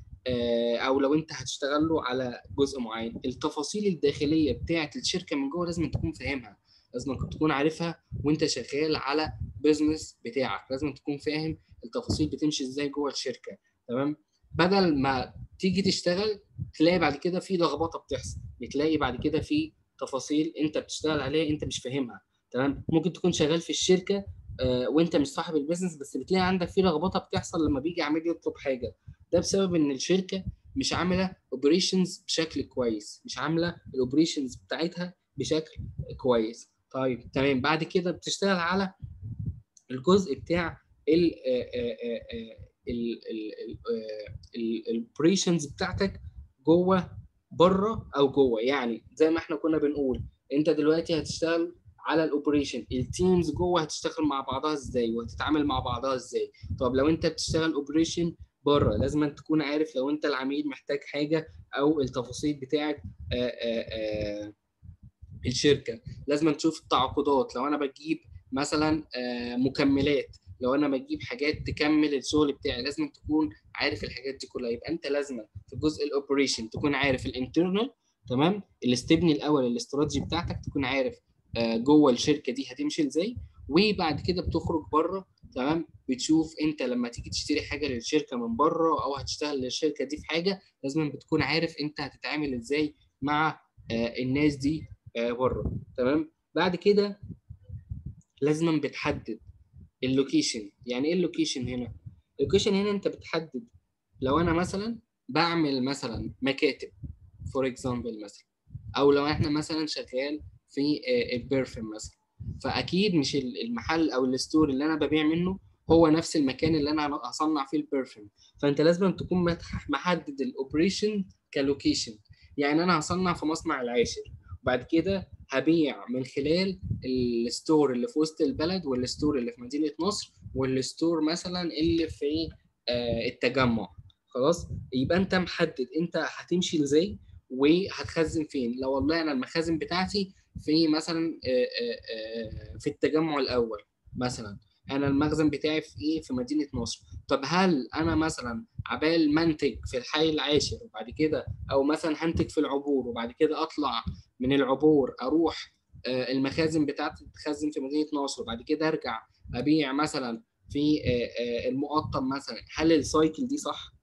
او لو انت هتشتغل له على جزء معين، التفاصيل الداخليه بتاعه الشركه من جوه لازم تكون فاهمها، لازم تكون عارفها وانت شغال على بيزنس بتاعك، لازم تكون فاهم التفاصيل بتمشي ازاي جوه الشركه، تمام. بدل ما تيجي تشتغل تلاقي بعد كده في لخبطه بتحصل، بتلاقي بعد كده في تفاصيل انت بتشتغل عليها انت مش فاهمها، تمام. ممكن تكون شغال في الشركه آه وانت مش صاحب البيزنس، بس بتلاقي عندك في لخبطه بتحصل لما بيجي عميل يطلب حاجه، ده بسبب ان الشركه مش عامله اوبريشنز بشكل كويس، مش عامله الاوبريشنز بتاعتها بشكل كويس. طيب تمام، بعد كده بتشتغل على الجزء بتاع ال الاوبريشنز بتاعتك جوه بره او جوه. يعني زي ما احنا كنا بنقول انت دلوقتي هتشتغل على الاوبريشن، التيمز جوه هتشتغل مع بعضها ازاي وهتتعامل مع بعضها ازاي. طب لو انت بتشتغل اوبريشن بره، لازم تكون عارف لو انت العميل محتاج حاجه او التفاصيل بتاعت آآ آآ الشركه، لازم تشوف التعاقدات، لو انا بجيب مثلا مكملات، لو انا بجيب حاجات تكمل الشغل بتاعي، لازم تكون عارف الحاجات دي كلها. يبقى انت لازم في جزء الاوبريشن تكون عارف الانترنال، تمام، اللي تبني الاول الاستراتيجي بتاعتك، تكون عارف جوه الشركه دي هتمشي ازاي، وبعد كده بتخرج بره، تمام، بتشوف انت لما تيجي تشتري حاجه للشركه من بره او هتشتغل للشركه دي في حاجه، لازم بتكون عارف انت هتتعامل ازاي مع الناس دي بره، تمام. بعد كده لازم بتحدد اللوكيشن. يعني ايه اللوكيشن هنا؟ اللوكيشن هنا انت بتحدد لو انا مثلا بعمل مثلا مكاتب فور اكزامبل مثلا، او لو احنا مثلا شغال في البرفيوم مثلا، فاكيد مش المحل او الستور اللي انا ببيع منه هو نفس المكان اللي انا هصنع فيه البرفيوم، فانت لازم تكون محدد الاوبريشن كلوكيشن. يعني انا هصنع في مصنع العاشر، وبعد كده هبيع من خلال الستور اللي في وسط البلد، والستور اللي في مدينه نصر، والستور مثلا اللي في التجمع، خلاص، يبقى انت محدد انت هتمشي ازاي وهتخزن فين. لو والله انا المخازن بتاعتي في مثلا في التجمع الاول مثلا، انا المخزن بتاعي في ايه، في مدينه نصر. طب هل انا مثلا عبال منتج في الحي العاشر وبعد كده، او مثلا هنتج في العبور وبعد كده اطلع من العبور اروح المخازن بتاعتي تتخزن في مدينه نصر، وبعد كده ارجع ابيع مثلا في المقطم مثلا، هل السايكل دي صح؟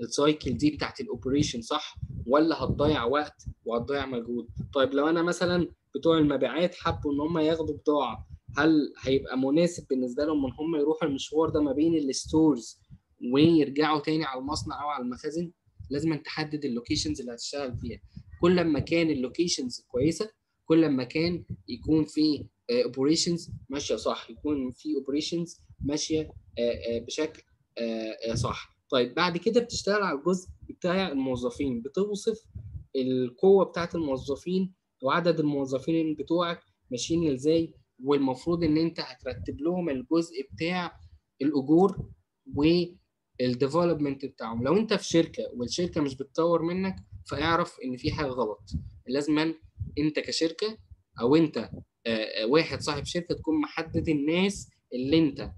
السايكل دي بتاعت الاوبريشن صح ولا هتضيع وقت وهتضيع مجهود؟ طيب لو انا مثلا بتوع المبيعات حبوا ان هم ياخدوا بضاعه، هل هيبقى مناسب بالنسبه لهم ان هم يروحوا المشوار ده ما بين الستورز ويرجعوا تاني على المصنع او على المخازن؟ لازم تحدد اللوكيشنز اللي هتشتغل فيها. كل ما كان اللوكيشنز كويسه، كل ما كان يكون في اوبريشنز ماشيه صح، يكون في اوبريشنز ماشيه بشكل صح. طيب بعد كده بتشتغل على الجزء بتاع الموظفين، بتوصف القوه بتاعت الموظفين وعدد الموظفين بتوعك ماشيين ازاي، والمفروض ان انت هترتب لهم الجزء بتاع الاجور والديفلوبمنت بتاعهم. لو انت في شركه والشركه مش بتطور منك، فاعرف ان في حاجه غلط. لازما انت كشركه او انت واحد صاحب شركه تكون محدد الناس اللي انت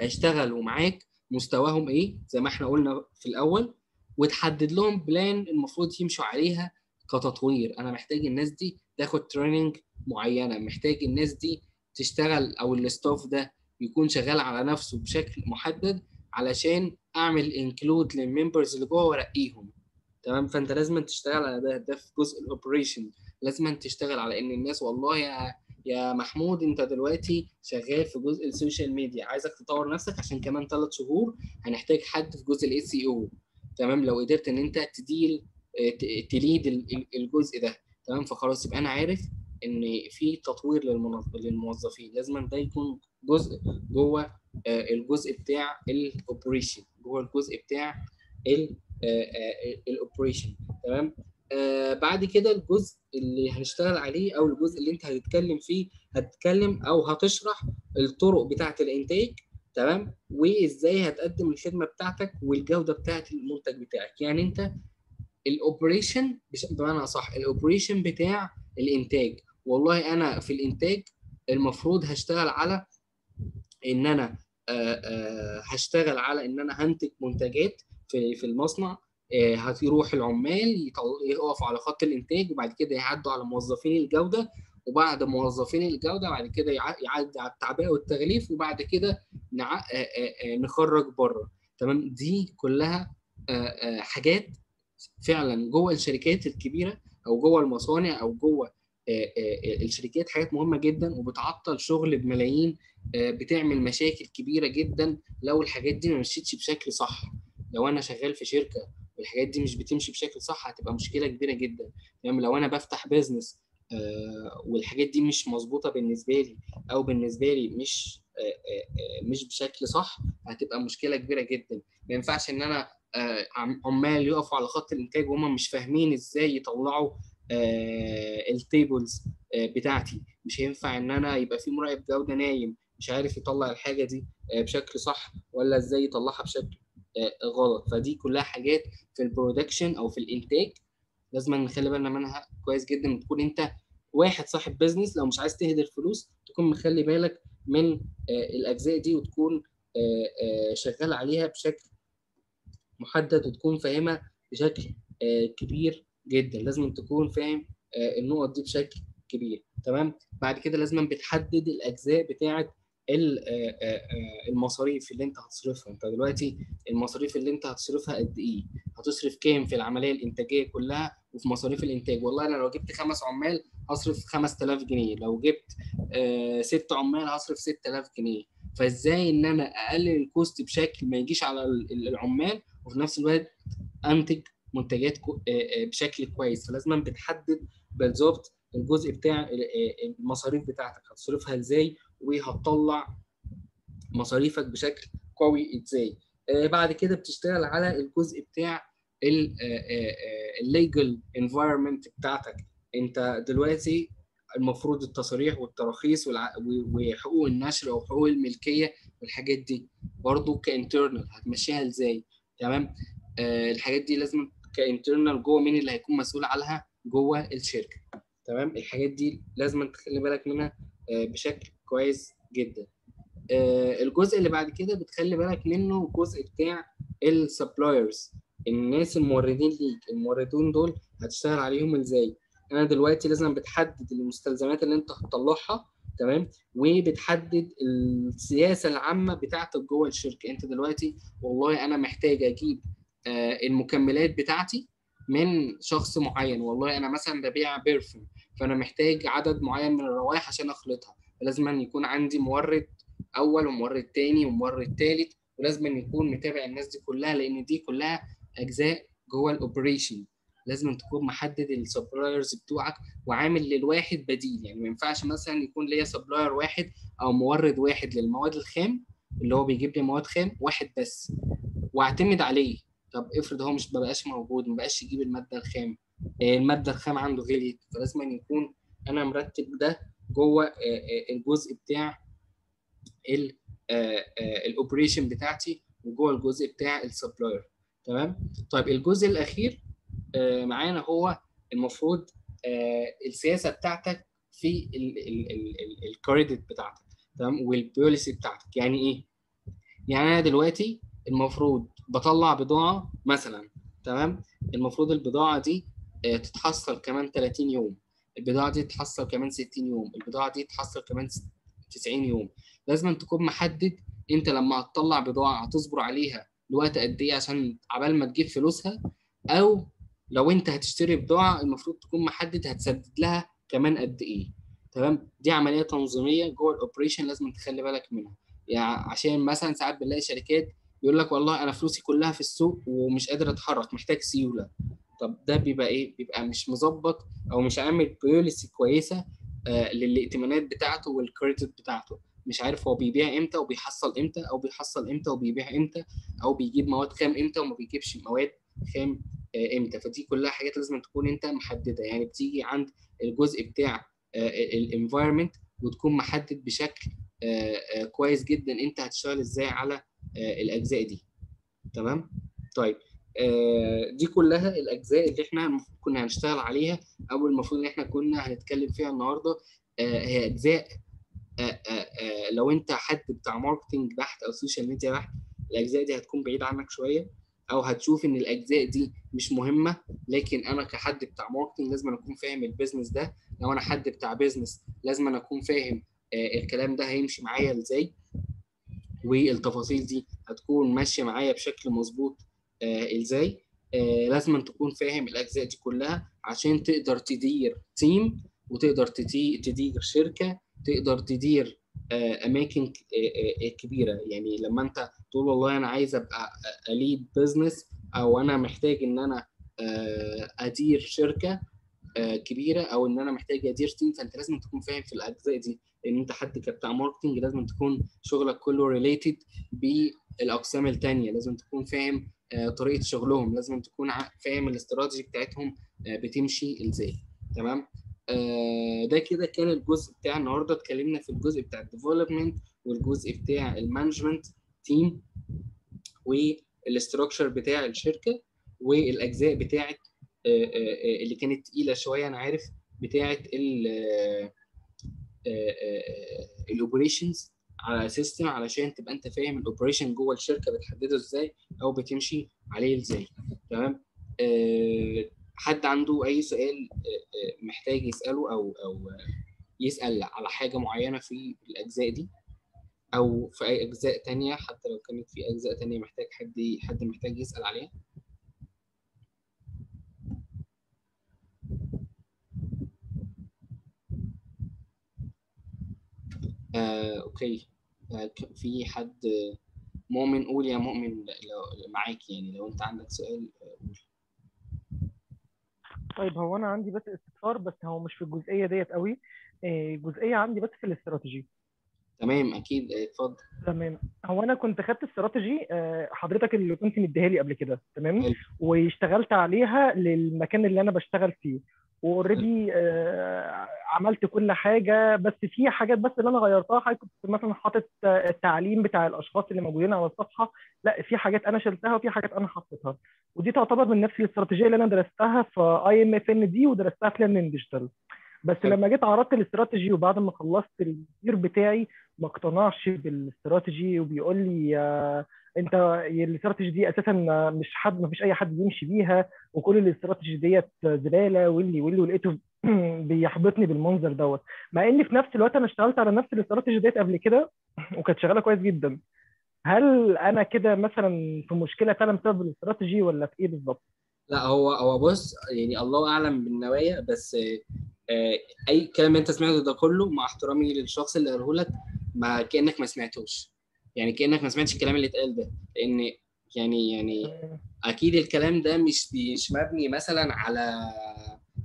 هيشتغلوا معاك مستواهم ايه زي ما احنا قلنا في الاول، وتحدد لهم بلان المفروض يمشوا عليها كتطوير. انا محتاج الناس دي تاخد تريننج معينه، محتاج الناس دي تشتغل، او الاستاف ده يكون شغال على نفسه بشكل محدد علشان اعمل انكلود للممبرز اللي جوه وارقيهم. تمام، فانت لازم تشتغل على ده. ده في جزء الاوبريشن لازم تشتغل على ان الناس، والله يا يا محمود انت دلوقتي شغال في جزء السوشيال ميديا، عايزك تطور نفسك عشان كمان ثلاث شهور هنحتاج حد في جزء الاس اي او. تمام، لو قدرت ان انت تديل تليد الجزء ده، تمام، فخلاص يبقى انا عارف ان في تطوير للموظفين. لازم ده يكون جزء جوه الجزء بتاع الاوبريشن، جوه الجزء بتاع الاوبريشن. تمام، آه بعد كده الجزء اللي هنشتغل عليه او الجزء اللي انت هتتكلم فيه، هتتكلم او هتشرح الطرق بتاعه الانتاج. تمام، وازاي هتقدم الخدمه بتاعتك والجوده بتاعه المنتج بتاعك. يعني انت الاوبريشن بمعنى صح، الاوبريشن بتاع الانتاج. والله انا في الانتاج المفروض هشتغل على ان انا آه آه هشتغل على ان انا هنتج منتجات في في المصنع، هيروح العمال يقفوا على خط الانتاج، وبعد كده يعدوا على موظفين الجوده، وبعد موظفين الجوده بعد كده يعدي على التعبئه والتغليف، وبعد كده نخرج بره. تمام، دي كلها حاجات فعلا جوه الشركات الكبيره او جوه المصانع او جوه الشركات، حاجات مهمه جدا وبتعطل شغل بملايين، بتعمل مشاكل كبيره جدا لو الحاجات دي ما مشيتش بشكل صح. لو انا شغال في شركه والحاجات دي مش بتمشي بشكل صح، هتبقى مشكله كبيره جدا. يعني لو انا بفتح بيزنس آه والحاجات دي مش مظبوطه بالنسبه لي، او بالنسبه لي مش آه آه مش بشكل صح، هتبقى مشكله كبيره جدا. ما ينفعش ان انا آه عمال يقفوا على خط الانتاج وهم مش فاهمين ازاي يطلعوا آه التيبلز آه بتاعتي. مش هينفع ان انا يبقى في مراقب جوده نايم مش عارف يطلع الحاجه دي آه بشكل صح، ولا ازاي يطلعها بشكل غلط. فدي كلها حاجات في البرودكشن او في الانتاج لازم نخلي بالنا منها كويس جدا. تكون انت واحد صاحب بيزنس لو مش عايز تهدر فلوس، تكون مخلي بالك من الاجزاء دي وتكون شغال عليها بشكل محدد وتكون فاهمها بشكل كبير جدا. لازم تكون فاهم النقط دي بشكل كبير. تمام، بعد كده لازم بتحدد الاجزاء بتاعه المصاريف اللي انت هتصرفها. انت دلوقتي المصاريف اللي انت هتصرفها قد ايه؟ هتصرف كام في العمليه الانتاجيه كلها وفي مصاريف الانتاج؟ والله انا لو جبت خمس عمال هصرف خمسة آلاف جنيه، لو جبت آه ست عمال هصرف ستة آلاف جنيه. فازاي ان انا اقلل الكوست بشكل ما يجيش على العمال وفي نفس الوقت انتج منتجات بشكل كويس؟ فلازم بتحدد بالظبط الجزء بتاع المصاريف بتاعتك هتصرفها ازاي وهتطلع مصاريفك بشكل قوي ازاي. آه بعد كده بتشتغل على الجزء بتاع الليجل انفايرمنت بتاعتك. انت دلوقتي المفروض التصاريح والتراخيص وحقوق النشر او حقوق الملكيه والحاجات دي برضو كانترنال هتمشيها ازاي؟ تمام. آه الحاجات دي لازم كانترنال جوه مين اللي هيكون مسؤول عنها جوه الشركه، تمام. الحاجات دي لازم تخلي بالك منها آه بشكل كويس جدا. آه الجزء اللي بعد كده بتخلي بالك منه الجزء بتاع السبلايرز، الناس الموردين ليك، الموردون دول هتشتغل عليهم ازاي. انا دلوقتي لازم بتحدد المستلزمات اللي انت هتطلعها، تمام، وبتحدد السياسه العامه بتاعتك جوه الشركه. انت دلوقتي والله انا محتاج اجيب آه المكملات بتاعتي من شخص معين، والله انا مثلا ببيع بيرفيوم، فانا محتاج عدد معين من الروائح عشان اخلطها، فلازم ان يكون عندي مورد اول ومورد تاني ومورد تالت، ولازم ان يكون متابع الناس دي كلها، لان دي كلها اجزاء جوه الاوبريشن. لازم تكون محدد السبلايرز بتوعك وعامل للواحد بديل، يعني ما ينفعش مثلا يكون ليا سبلاير واحد او مورد واحد للمواد الخام اللي هو بيجيب لي مواد خام واحد بس واعتمد عليه. طب افرض هو مش ما بقاش موجود، ما بقاش يجيب الماده الخام، الماده الخام عنده غليت، فلازم ان يكون انا مرتب ده جوه الجزء بتاع الاوبريشن بتاعتي وجوه الجزء بتاع السبلاير، تمام. طيب الجزء الاخير معانا هو المفروض السياسه بتاعتك في الكريدت بتاعتك، تمام، والبوليسي بتاعتك. يعني ايه؟ يعني انا دلوقتي المفروض بطلع بضاعه مثلا، تمام، المفروض البضاعه دي تتحصل كمان ثلاثين يوم، البضاعه دي تتحصل كمان ستين يوم، البضاعه دي تتحصل كمان تسعين يوم. لازم تكون محدد انت لما هتطلع بضاعه هتصبر عليها لوقت قد ايه عشان عبال ما تجيب فلوسها، او لو انت هتشتري بضاعه المفروض تكون محدد هتسدد لها كمان قد ايه، تمام. دي عمليه تنظيميه جوه الاوبريشن لازم تخلي بالك منها، يعني عشان مثلا ساعات بنلاقي شركات يقول لك والله انا فلوسي كلها في السوق ومش قادر اتحرك، محتاج سيوله. طب ده بيبقى ايه؟ بيبقى مش مظبط او مش عامل بوليسي كويسه آه للائتمانات بتاعته والكريدت بتاعته، مش عارف هو بيبيع امتى وبيحصل امتى، او بيحصل امتى وبيبيع امتى، او بيجيب مواد خام امتى وما بيجيبش مواد خام امتى. فدي كلها حاجات لازم تكون انت محدده، يعني بتيجي عند الجزء بتاع الانفايرمنت وتكون محدد بشكل كويس جدا انت هتشتغل ازاي على الاجزاء دي، تمام. طيب دي كلها الاجزاء اللي احنا كنا هنشتغل عليها او المفروض ان احنا كنا هنتكلم فيها النهارده. هي اجزاء لو انت حد بتاع ماركتنج بحت او سوشيال ميديا بحت الاجزاء دي هتكون بعيده عنك شويه، او هتشوف ان الاجزاء دي مش مهمه، لكن انا كحد بتاع ماركتنج لازم اكون فاهم البيزنس ده، لو انا حد بتاع بيزنس لازم اكون فاهم آه الكلام ده هيمشي معايا ازاي، والتفاصيل دي هتكون ماشيه معايا بشكل مظبوط آه ازاي. آه لازم تكون فاهم الاجزاء دي كلها عشان تقدر تدير تيم، وتقدر تدير شركه، تقدر تدير اماكن كبيره. يعني لما انت تقول والله انا عايز ابقى ليد بزنس، او انا محتاج ان انا ادير شركه كبيره، او ان انا محتاج ادير تيم، فانت لازم تكون فاهم في الاجزاء دي، لان انت حد كبتاع ماركتنج لازم تكون شغلك كله ريليتد بالاقسام الثانيه، لازم تكون فاهم طريقه شغلهم، لازم تكون فاهم الاستراتيجي بتاعتهم بتمشي ازاي، تمام. ده كده كان الجزء بتاع النهارده. اتكلمنا في الجزء بتاع الديفلوبمنت والجزء بتاع المانجمنت تيم والاستراكشر بتاع الشركه والاجزاء بتاعه اللي كانت تقيله شويه انا عارف بتاعه الاوبريشنز على سيستم، علشان تبقى انت فاهم الاوبريشن جوه الشركه بتحدده ازاي او بتمشي عليه ازاي، تمام. حد عنده اي سؤال محتاج يساله او او يسال على حاجه معينه في الاجزاء دي او في اي اجزاء ثانيه، حتى لو كانت في اجزاء ثانيه محتاج حد حد محتاج يسال عليها؟ آه، اوكي. آه، في حد مؤمن؟ قول يا مؤمن لو معاك، يعني لو انت عندك سؤال قول. طيب هو انا عندي بس استفسار، بس هو مش في الجزئيه ديت قوي، جزئيه عندي بس في الاستراتيجي. تمام، اكيد، اتفضل. تمام، هو انا كنت خدت استراتيجي حضرتك اللي كنت مديها لي قبل كده، تمام، واشتغلت عليها للمكان اللي انا بشتغل فيه، واوريدي عملت كل حاجه، بس في حاجات بس اللي انا غيرتها. كنت مثلا حاطط التعليم بتاع الاشخاص اللي موجودين على الصفحه، لا في حاجات انا شلتها وفي حاجات انا حطيتها، ودي تعتبر من نفس الاستراتيجيه اللي انا درستها في اي ام اف ان دي ودرستها في ليرنينج ديجيتال. بس لما جيت عرضت الاستراتيجي وبعد ما خلصت المدير بتاعي ما اقتنعش بالاستراتيجي، وبيقول لي انت الاستراتيجي دي اساسا مش حد ما فيش اي حد يمشي بيها، وكل الاستراتيجي ديت زباله واللي واللي ولقيته بيحبطني بالمنظر دوت. مع ان في نفس الوقت انا اشتغلت على نفس الاستراتيجي ديت قبل كده وكانت شغاله كويس جدا. هل انا كده مثلا في مشكله فعلا بسبب الاستراتيجي ولا في ايه بالظبط؟ لا هو هو بص يعني الله اعلم بالنوايا، بس اي كلام انت سمعته ده كله مع احترامي للشخص اللي قاله لك ما كانك ما سمعتوش، يعني كانك ما سمعتش الكلام اللي اتقال ده، لان يعني يعني اكيد الكلام ده مش مش مبني مثلا على،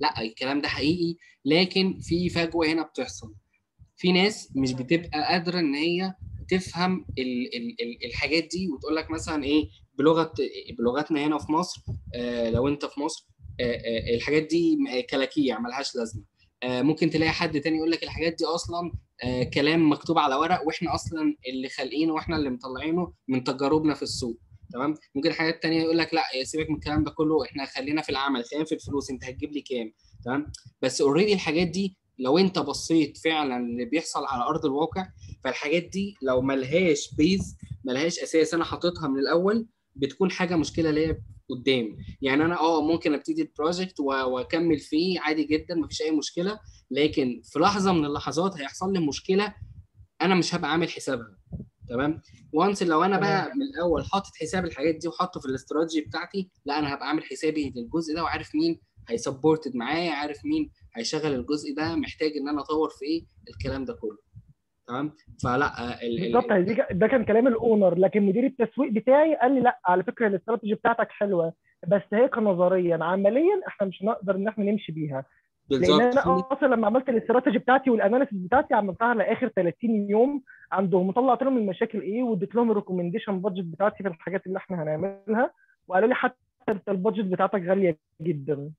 لا الكلام ده حقيقي، لكن في فجوه هنا بتحصل. في ناس مش بتبقى قادره ان هي تفهم ال ال ال الحاجات دي، وتقول لك مثلا ايه بلغه بلغتنا هنا في مصر، آه لو انت في مصر آه آه الحاجات دي كلاكيه مالهاش لازمه. آه ممكن تلاقي حد تاني يقول لك الحاجات دي اصلا آه كلام مكتوب على ورق، واحنا اصلا اللي خالقينه واحنا اللي مطلعينه من تجاربنا في السوق، تمام. ممكن حاجات تانية يقول لك لا سيبك من الكلام ده كله، احنا خلينا في العمل، خلينا في الفلوس، انت هتجيب لي كام، تمام. بس اوريدي الحاجات دي لو انت بصيت فعلا اللي بيحصل على ارض الواقع، فالحاجات دي لو ملهاش بيز ملهاش اساس انا حاططها من الاول، بتكون حاجه مشكله ليا قدام. يعني انا اه ممكن ابتدي البروجكت واكمل فيه عادي جدا مفيش اي مشكله، لكن في لحظه من اللحظات هيحصل لي مشكله انا مش هبقى عامل حسابها، تمام. وانس لو انا بقى من الاول حاطط حساب الحاجات دي وحاطه في الاستراتيجي بتاعتي، لا انا هبقى عامل حسابي للجزء ده، وعارف مين هيسبورتد معايا، عارف مين هيشغل الجزء ده، محتاج ان انا اطور في ايه، الكلام ده كله، تمام. فلا بالظبط ده كان كلام الاونر، لكن مدير التسويق بتاعي قال لي لا على فكره الاستراتيجي بتاعتك حلوه، بس هي كنظريا عمليا احنا مش نقدر ان احنا نمشي بيها. لان انا اصلا لما عملت الاستراتيجي بتاعتي والاناليسيس بتاعتي عملتها على اخر ثلاثين يوم عندهم، وطلعت لهم المشاكل ايه، واديت لهم الريكومنديشن بادجت بتاعتي في الحاجات اللي احنا هنعملها، وقالوا لي حتى انت البادجت بتاعتك غاليه جدا.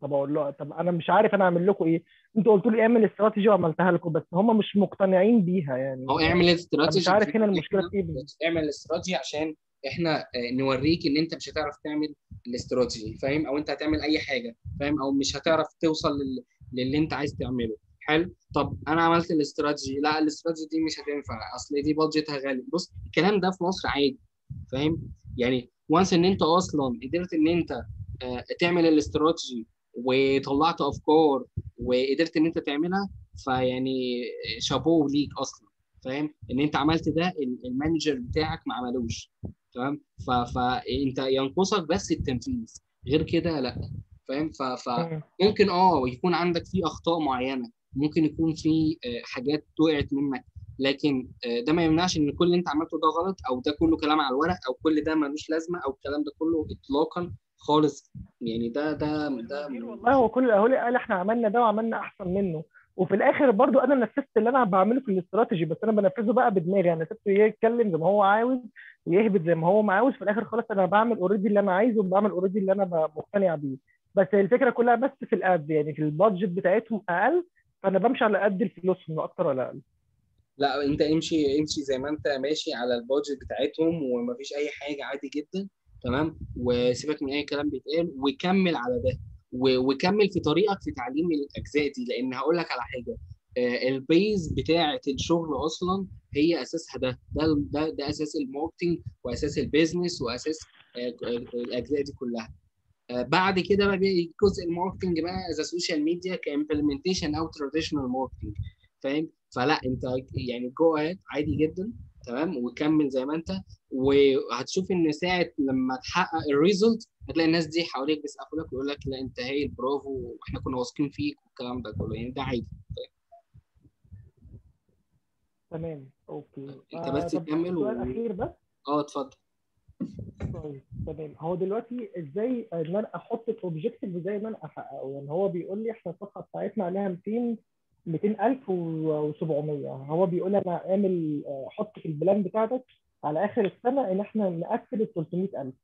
طب اقول له طب انا مش عارف انا اعمل لكم ايه، انتوا قلتوا لي اعمل استراتيجي وعملتها لكم، بس هم مش مقتنعين بيها. يعني هو اعمل استراتيجي، مش عارف هنا المشكله ايه، اعمل استراتيجي عشان احنا نوريك ان انت مش هتعرف تعمل الاستراتيجي، فاهم، او انت هتعمل اي حاجه، فاهم، او مش هتعرف توصل لل... للي انت عايز تعمله. حلو، طب انا عملت الاستراتيجي، لا الاستراتيجي دي مش هتنفع، اصل دي بادجتها غالي. بص الكلام ده في مصر عادي، فاهم، يعني وانس ان انت اصلا قدرت ان انت تعمل الاستراتيجي وطلعت افكار وقدرت ان انت تعملها، فيعني شابوه ليك اصلا، فاهم، ان انت عملت ده المانجر بتاعك ما عملوش، تمام. فانت ينقصك بس التنفيذ، غير كده لا، فاهم. فممكن اه يكون عندك في اخطاء معينه، ممكن يكون في حاجات وقعت منك، لكن ده ما يمنعش ان كل اللي انت عملته ده غلط، او ده كله كلام على الورق، او كل ده ملوش لازمه، او الكلام ده كله اطلاقا خالص. يعني ده ده ده والله هو كل الاهالي قال احنا عملنا ده وعملنا احسن منه، وفي الاخر برضو انا نفذت اللي انا بعمله في الاستراتيجي، بس انا بنفذه بقى بدماغي، انا سبته يتكلم زي ما هو عاوز ويهبط زي ما هو ما عاوز، في الاخر خالص انا بعمل اوريدي اللي انا عايزه وبعمل اوريدي اللي انا مقتنع بيه. بس الفكره كلها بس في الاد، يعني في البادجت بتاعتهم اقل، فانا بمشي على قد الفلوس من اكتر ولا اقل. لا انت امشي امشي زي ما انت ماشي على البادجت بتاعتهم ومفيش اي حاجه، عادي جدا، تمام. وسيبك من اي كلام بيتقال، وكمل على ده، وكمل في طريقك في تعليم الاجزاء دي، لان هقول لك على حاجه، البيز بتاعه الشغل اصلا هي اساسها ده ده ده, ده اساس الماركتنج واساس البيزنس واساس الاجزاء دي كلها. بعد كده بقى جزء الماركتنج بقى از السوشيال ميديا كامبلمنتيشن او تراديشنال ماركتنج، فاهم. فلا انت يعني جو اهيد عادي جدا، تمام، وكمل زي ما انت، وهتشوف ان ساعه لما تحقق الريزلت هتلاقي الناس دي حواليك بيسقفوا لك ويقول لك لا انت هايل، برافو، واحنا كنا واثقين فيك، والكلام ده كله. يعني ده عادي، تمام، اوكي. انت بس تكمل والسؤال الاخير بس. اه اتفضل. طيب تمام، هو دلوقتي ازاي ان انا احط الاوبجيكتيف وازاي ان انا احققه؟ يعني هو بيقول لي احنا الصفحه بتاعتنا عليها مئتين ألف وسبعمية، هو بيقول انا اعمل حط في البلان بتاعتك على اخر السنه ان احنا نقفل ال ثلاثمية ألف.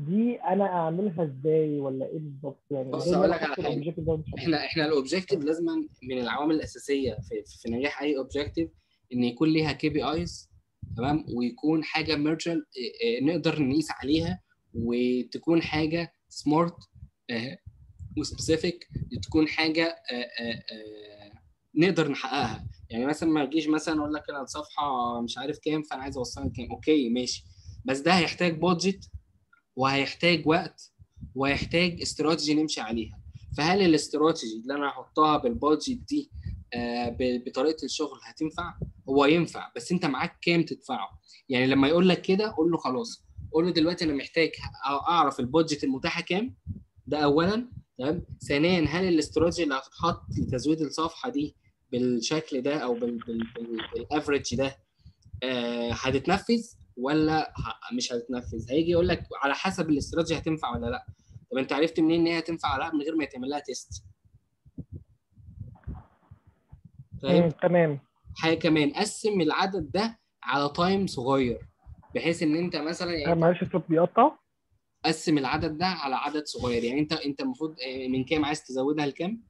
دي انا اعملها ازاي ولا ايه بالظبط يعني؟ بص اقول لك على حاجه، احنا احنا الاوبجكتيف لازم من العوامل الاساسيه في, في نجاح اي اوبجكتيف ان يكون ليها كي بي ايز، تمام، ويكون حاجه ميرجل نقدر نقيس عليها، وتكون حاجه سمارت وسبيسيفيك، تكون حاجه نقدر نحققها. يعني مثلا ما يجيش مثلا اقول لك انا الصفحه مش عارف كام فانا عايز اوصلها لكام، اوكي ماشي، بس ده هيحتاج بادجت وهيحتاج وقت وهيحتاج استراتيجي نمشي عليها. فهل الاستراتيجي اللي انا هحطها بالبادجت دي آه بطريقه الشغل هتنفع؟ هو ينفع، بس انت معاك كام تدفعه. يعني لما يقول لك كده قول له خلاص، قول له دلوقتي انا محتاج اعرف البادجت المتاحه كام، ده اولا، تمام. ثانيا، هل الاستراتيجي اللي هتتحط لتزويد الصفحه دي بالشكل ده او بالافريج ده آه هتتنفذ ولا مش هتتنفذ؟ هيجي يقول لك على حسب الاستراتيجي هتنفع ولا لا. طب انت عرفت منين ان هي هتنفع ولا لا من غير ما يتعمل لها تيست؟ طيب تمام. حاجه كمان، قسم العدد ده على تايم صغير بحيث ان انت مثلا يعني معلش الصوت بيقطع. قسم العدد ده على عدد صغير، يعني انت انت المفروض من كام عايز تزودها لكام؟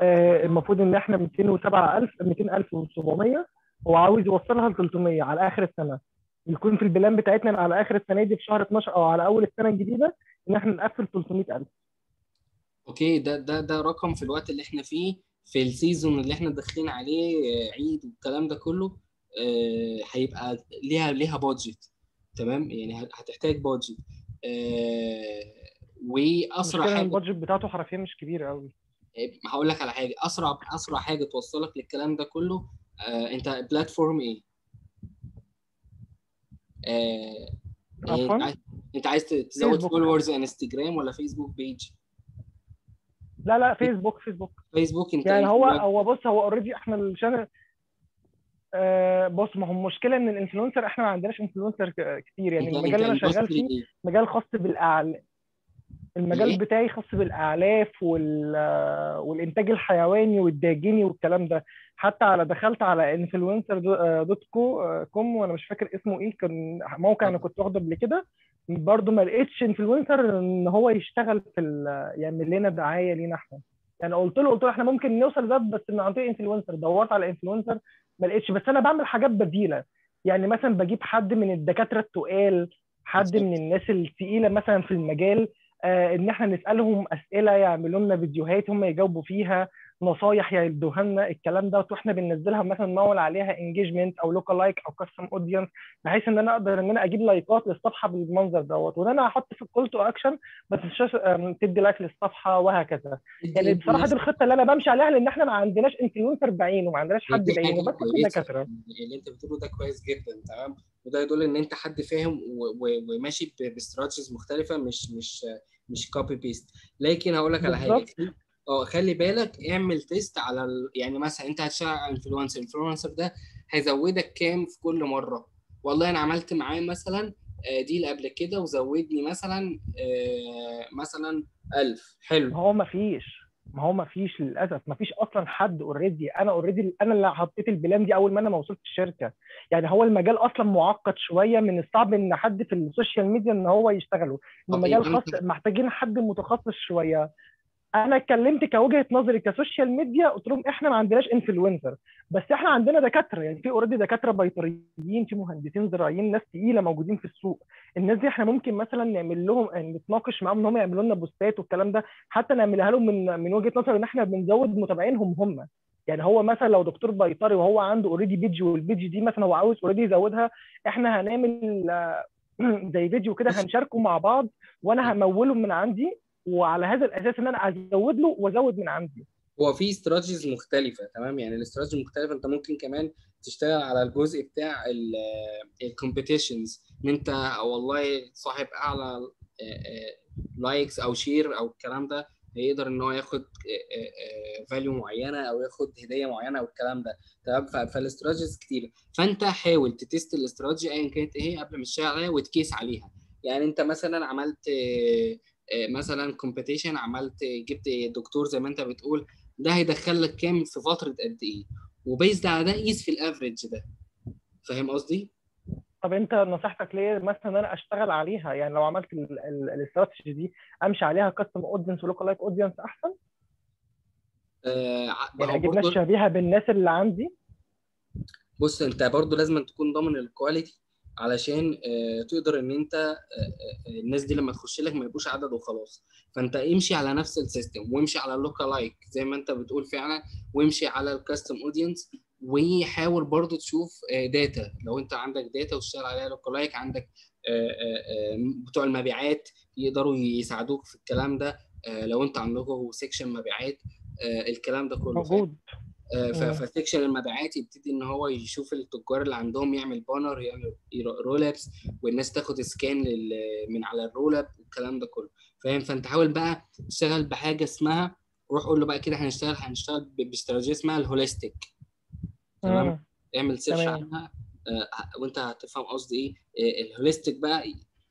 آه المفروض ان احنا مئتين وسبعة ألف مئتين ألف وسبعمية وعاوز يوصلها ل ثلاثمية على اخر السنه، يكون في البلان بتاعتنا على اخر السنه دي في شهر اتناشر او على اول السنه الجديده ان احنا نقفل ثلاثمية ألف. اوكي، ده ده ده رقم في الوقت اللي احنا فيه، في السيزون اللي احنا داخلين عليه، عيد والكلام ده كله، آه هيبقى ليها ليها بادجت، تمام، يعني هتحتاج بادجت. آه واسرع حاجه البادجت بتاعته حرفيا مش كبيره قوي. هقول لك على حاجه، اسرع اسرع حاجه توصلك للكلام ده كله، آه، انت بلاتفورم ايه؟ آه، إيه انت عايز تزود فولورز انستجرام ولا فيسبوك بيج؟ لا لا فيسبوك فيسبوك فيسبوك انت يعني هو هو بص هو اوريدي احنا الشانل آه بص ما هو المشكله ان الانفلونسر احنا ما عندناش انفلونسر كتير، يعني المجال اللي انا شغال فيه مجال خاص بالاعلام، المجال إيه؟ بتاعي خاص بالاعلاف وال والانتاج الحيواني والداجيني والكلام ده. حتى على دخلت على انفلونسر دوت كوم وانا مش فاكر اسمه ايه، كان موقع انا كنت واخده قبل كده، برضه ما لقيتش انفلونسر ان هو يشتغل في يعمل لنا دعايه لينا احنا. يعني قلت له قلت له احنا ممكن نوصل ده بس من عن طريق انفلونسر، دورت على انفلونسر ما لقيتش، بس انا بعمل حاجات بديله، يعني مثلا بجيب حد من الدكاتره التقال، حد من الناس الثقيله مثلا في المجال، ان احنا نسالهم اسئله، يعملوا لنا فيديوهات هم يجاوبوا فيها، نصايح يدوها لنا الكلام ده، واحنا بننزلها مثلا نعمل عليها انجيجمنت او لوكال لايك او كاستم اودينس، بحيث ان انا اقدر ان انا اجيب لايكات للصفحه بالمنظر دوت، وان انا هحط في الكول تو اكشن بس الشاشه تدي لايك للصفحه وهكذا. يعني بصراحه دي الخطه اللي انا بمشي عليها، لان احنا ما عندناش انفلونسر بعينه، وما عندناش حد بعينه، بس كده كثره. اللي انت بتقوله ده كويس جدا، تمام، وده يدل ان انت حد فاهم وماشي باستراتيجيز مختلفه، مش مش مش كوبي بيست. لكن هقول لك على حاجه، اه خلي بالك، اعمل تيست على ال... يعني مثلا انت هتشغل انفلونسر، الانفلونسر ده هيزودك كام في كل مره؟ والله انا عملت معاه مثلا ديل قبل كده وزودني مثلا مثلا ألف. حلو، هو ما فيش ما هو ما فيش للاسف، ما فيش اصلا حد اوريدي. انا اوريدي انا اللي حطيت البلان دي اول ما انا ما وصلت الشركه، يعني هو المجال اصلا معقد شويه، من الصعب ان حد في السوشيال ميديا ان هو يشتغله، المجال خاص محتاجين حد متخصص شويه. انا اتكلمت كوجهه نظري كسوشيال ميديا، قلت لهم احنا ما عندناش انفلونسر، بس احنا عندنا دكاتره، يعني في اوريدي دكاتره بيطريين، في مهندسين زراعيين، ناس تقيله موجودين في السوق. الناس دي احنا ممكن مثلا نعمل لهم، نتناقش معاهم ان هم يعملوا لنا بوستات والكلام ده، حتى نعملها لهم من من وجهه نظر ان احنا بنزود متابعينهم هم. يعني هو مثلا لو دكتور بيطري وهو عنده اوريدي بيج، والبيج دي مثلا هو عاوز اوريدي يزودها، احنا هنعمل زي فيديو كده هنشاركه مع بعض، وانا هموله من عندي، وعلى هذا الاساس ان انا ازود له وازود من عندي. هو في استراتيجيز مختلفه، تمام، يعني الاستراتيجي مختلفه. انت ممكن كمان تشتغل على الجزء بتاع الكومبيتيشنز، ان انت والله صاحب اعلى لايكس او شير او الكلام ده هيقدر ان هو ياخد فاليو معينه او ياخد هديه معينه او الكلام ده، تمام. فالاستراتيجيز كتير، فانت حاول تتست الاستراتيجي ايا كانت ايه قبل ما تشتغل عليها وتكيس عليها. يعني انت مثلا عملت مثلا كومبيتيشن، عملت جبت دكتور زي ما انت بتقول، ده هيدخل لك كام في فتره قد ايه، وبيزد على ده قيس في الافريج ده. فاهم قصدي؟ طب انت نصيحتك ليه مثلا ان انا اشتغل عليها؟ يعني لو عملت الاستراتيجي دي امشي عليها كاستم اودينس ولوك لايك اودينس احسن؟ آه يعني اجيب ناس شبيهه بالناس اللي عندي. بص انت برضو لازم تكون ضامن الكواليتي علشان آه تقدر ان انت آه الناس دي لما تخش لك ما يبقوش عدد وخلاص. فانت امشي على نفس السيستم وامشي على اللوك لايك زي ما انت بتقول فعلا، وامشي على الكاستم اودينس، وحاول برضو تشوف داتا. لو انت عندك داتا واشتغل عليها لوك لايك، عندك بتوع المبيعات يقدروا يساعدوك في الكلام ده. لو انت عندكوا سيكشن مبيعات الكلام ده كله موجود، فسيكشن المبيعات يبتدي ان هو يشوف التجار اللي عندهم، يعمل بانر، يعمل رولابس، والناس تاخد سكان من على الرولاب والكلام ده كله، فاهم؟ فانت حاول بقى تشتغل بحاجه اسمها، روح قول له بقى كده هنشتغل هنشتغل باستراتيجيه اسمها الهوليستيك. تمام، اعمل سيرش عنها وانت هتفهم قصدي ايه. الهوليستيك بقى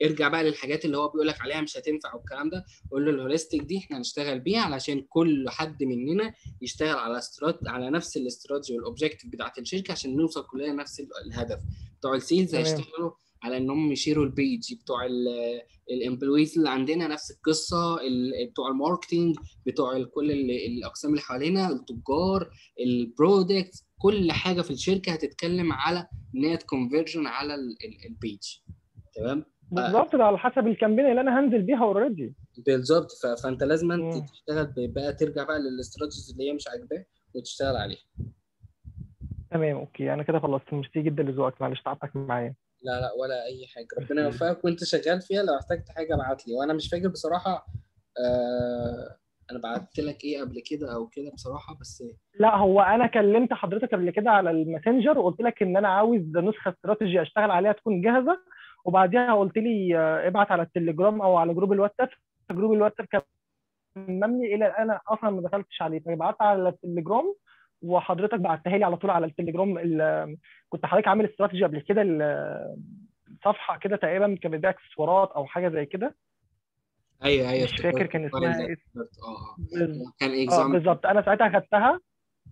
ارجع بقى للحاجات اللي هو بيقول لك عليها مش هتنفع والكلام ده، قول له الهوليستيك دي احنا هنشتغل بيها علشان كل حد مننا يشتغل على استرات على نفس الاستراتيجي والاوبجيكتيف بتاعه الشركه عشان نوصل كلنا لنفس الهدف. بتوع السيلز هيشتغلوا على انهم يشيروا البيج، بتوع الامبلويز اللي عندنا نفس القصه، بتوع الماركتنج، بتوع كل الاقسام اللي حوالينا، التجار، البرودكت، كل حاجه في الشركه هتتكلم على نت كونفرجن على البيج. تمام بالظبط، ده على حسب الكامبين اللي انا هنزل بيها اوريدي بالظبط. فانت لازم انت تشتغل بقى، ترجع بقى للاستراتيجيز اللي هي مش عاجباك وتشتغل عليها. تمام اوكي، انا كده خلصت. ميرسي جدا لذوقك، معلش تعبتك معايا. لا لا ولا اي حاجه، ربنا يوفقك وانت شغال فيها. لو احتجت حاجه ابعت لي، وانا مش فاكر بصراحه آه انا بعت لك ايه قبل كده او كده بصراحه، بس لا هو انا كلمت حضرتك قبل كده على الماسنجر وقلت لك ان انا عاوز نسخه استراتيجي اشتغل عليها تكون جاهزه، وبعديها قلت لي ابعت على التليجرام او على جروب الواتساب. جروب الواتساب كان ممني الى الان اصلا ما دخلتش عليه، فبعت على التليجرام وحضرتك بعتها لي على طول على التليجرام. كنت حضرتك عامل استراتيجي قبل كده، الصفحه كده تقريبا كانت بتبيع اكسسوارات او حاجه زي كده. ايوه ايوه مش فاكر كان اسمها ايه اه اه بالظبط. انا ساعتها خدتها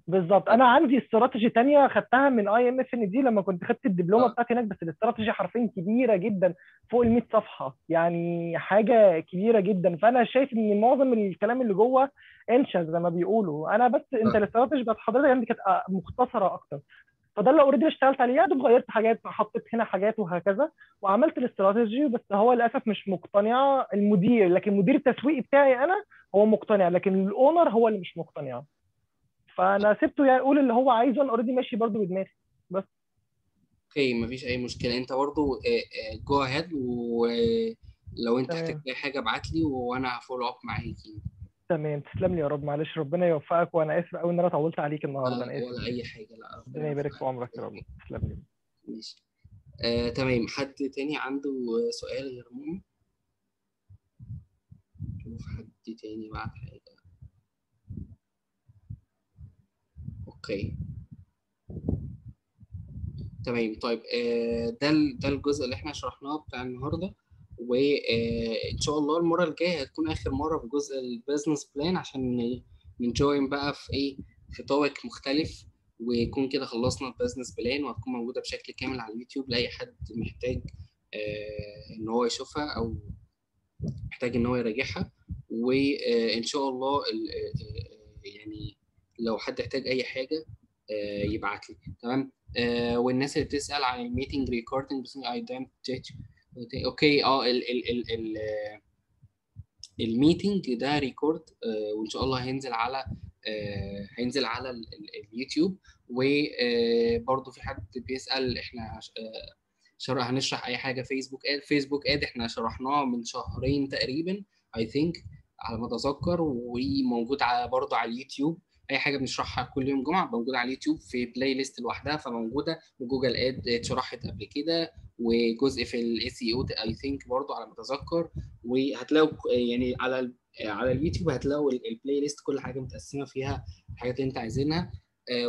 بالظبط. انا عندي استراتيجي ثانيه خدتها من اي ام اف ان دي لما كنت خدت الدبلومه بتاعتي هناك، بس الاستراتيجي حرفين كبيره جدا فوق ال مية صفحه، يعني حاجه كبيره جدا. فانا شايف ان معظم الكلام اللي جوه انشا زي ما بيقولوا. انا بس انت الاستراتيجي بتاعت حضرتك يعني كانت مختصره اكتر، فده اللي اوريدي اشتغلت عليه. ده غيرت حاجات، حطيت هنا حاجات وهكذا، وعملت الاستراتيجي. بس هو للاسف مش مقتنع المدير، لكن مدير التسويق بتاعي انا هو مقتنع، لكن الاونر هو اللي مش مقتنع. فانا سبته يقول اللي هو عايزه، انا اوريدي ماشي برده بدماغي بس. اوكي مفيش اي مشكله، انت برده جو اهيد، ولو انت احتجت اي حاجه ابعت لي وانا هفولو اب معاكي. تمام تسلم لي يا رب، معلش ربنا يوفقك. وانا اسف قوي ان انا طولت عليك النهارده. انا اسف ولا اي حاجه. لا ربنا يبارك في عمرك يا رب، تسلم لي. ماشي آه، تمام. حد تاني عنده سؤال غير مؤمن؟ شوف حد تاني بعت حاجه. اوكي تمام. طيب آه، ده ده الجزء اللي احنا شرحناه بتاع النهارده، وان شاء الله المره الجايه هتكون اخر مره في جزء البيزنس بلان عشان نجوين بقى في ايه، في توبيك مختلف، ويكون كده خلصنا البيزنس بلان وهتكون موجوده بشكل كامل على اليوتيوب لاي حد محتاج آه ان هو يشوفها او محتاج ان هو يراجعها. وان شاء الله يعني لو حد يحتاج اي حاجه آه يبعت لي. تمام آه، والناس اللي بتسال عن الميتنج ريكوردنج بس اي دونت جادج. اوكي اه ال ال ال الميتنج ده ريكورد آه، وان شاء الله هينزل على آه هينزل على ال ال اليوتيوب. وبرده في حد بيسال احنا شرح هنشرح اي حاجه فيسبوك اد. فيسبوك اد احنا شرحناه من شهرين تقريبا اي ثينك على ما اتذكر، وموجود على برده على اليوتيوب. اي حاجه بنشرحها كل يوم جمعه موجوده على اليوتيوب في بلاي ليست لوحدها، فموجوده. وجوجل اد اتشرحت قبل كده، وجزء في الاس اي او اي ثينك برضه على ما اتذكر. وهتلاقوا يعني على على اليوتيوب هتلاقوا البلاي ليست كل حاجه متقسمه فيها الحاجات اللي انت عايزينها،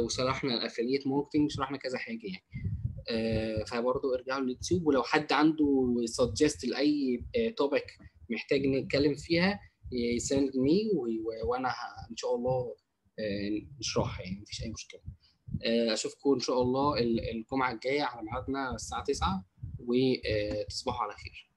وشرحنا الافلييت ماركتنج، شرحنا كذا حاجه يعني. فبرضه ارجعوا لليوتيوب، ولو حد عنده سجست لاي توبيك محتاج نتكلم فيها يسند مي وانا ان شاء الله نشرحها يعني، مفيش اي مشكله. اشوفكم ان شاء الله الجمعه الجايه على ميعادنا الساعه تسعة وتصبحوا على خير.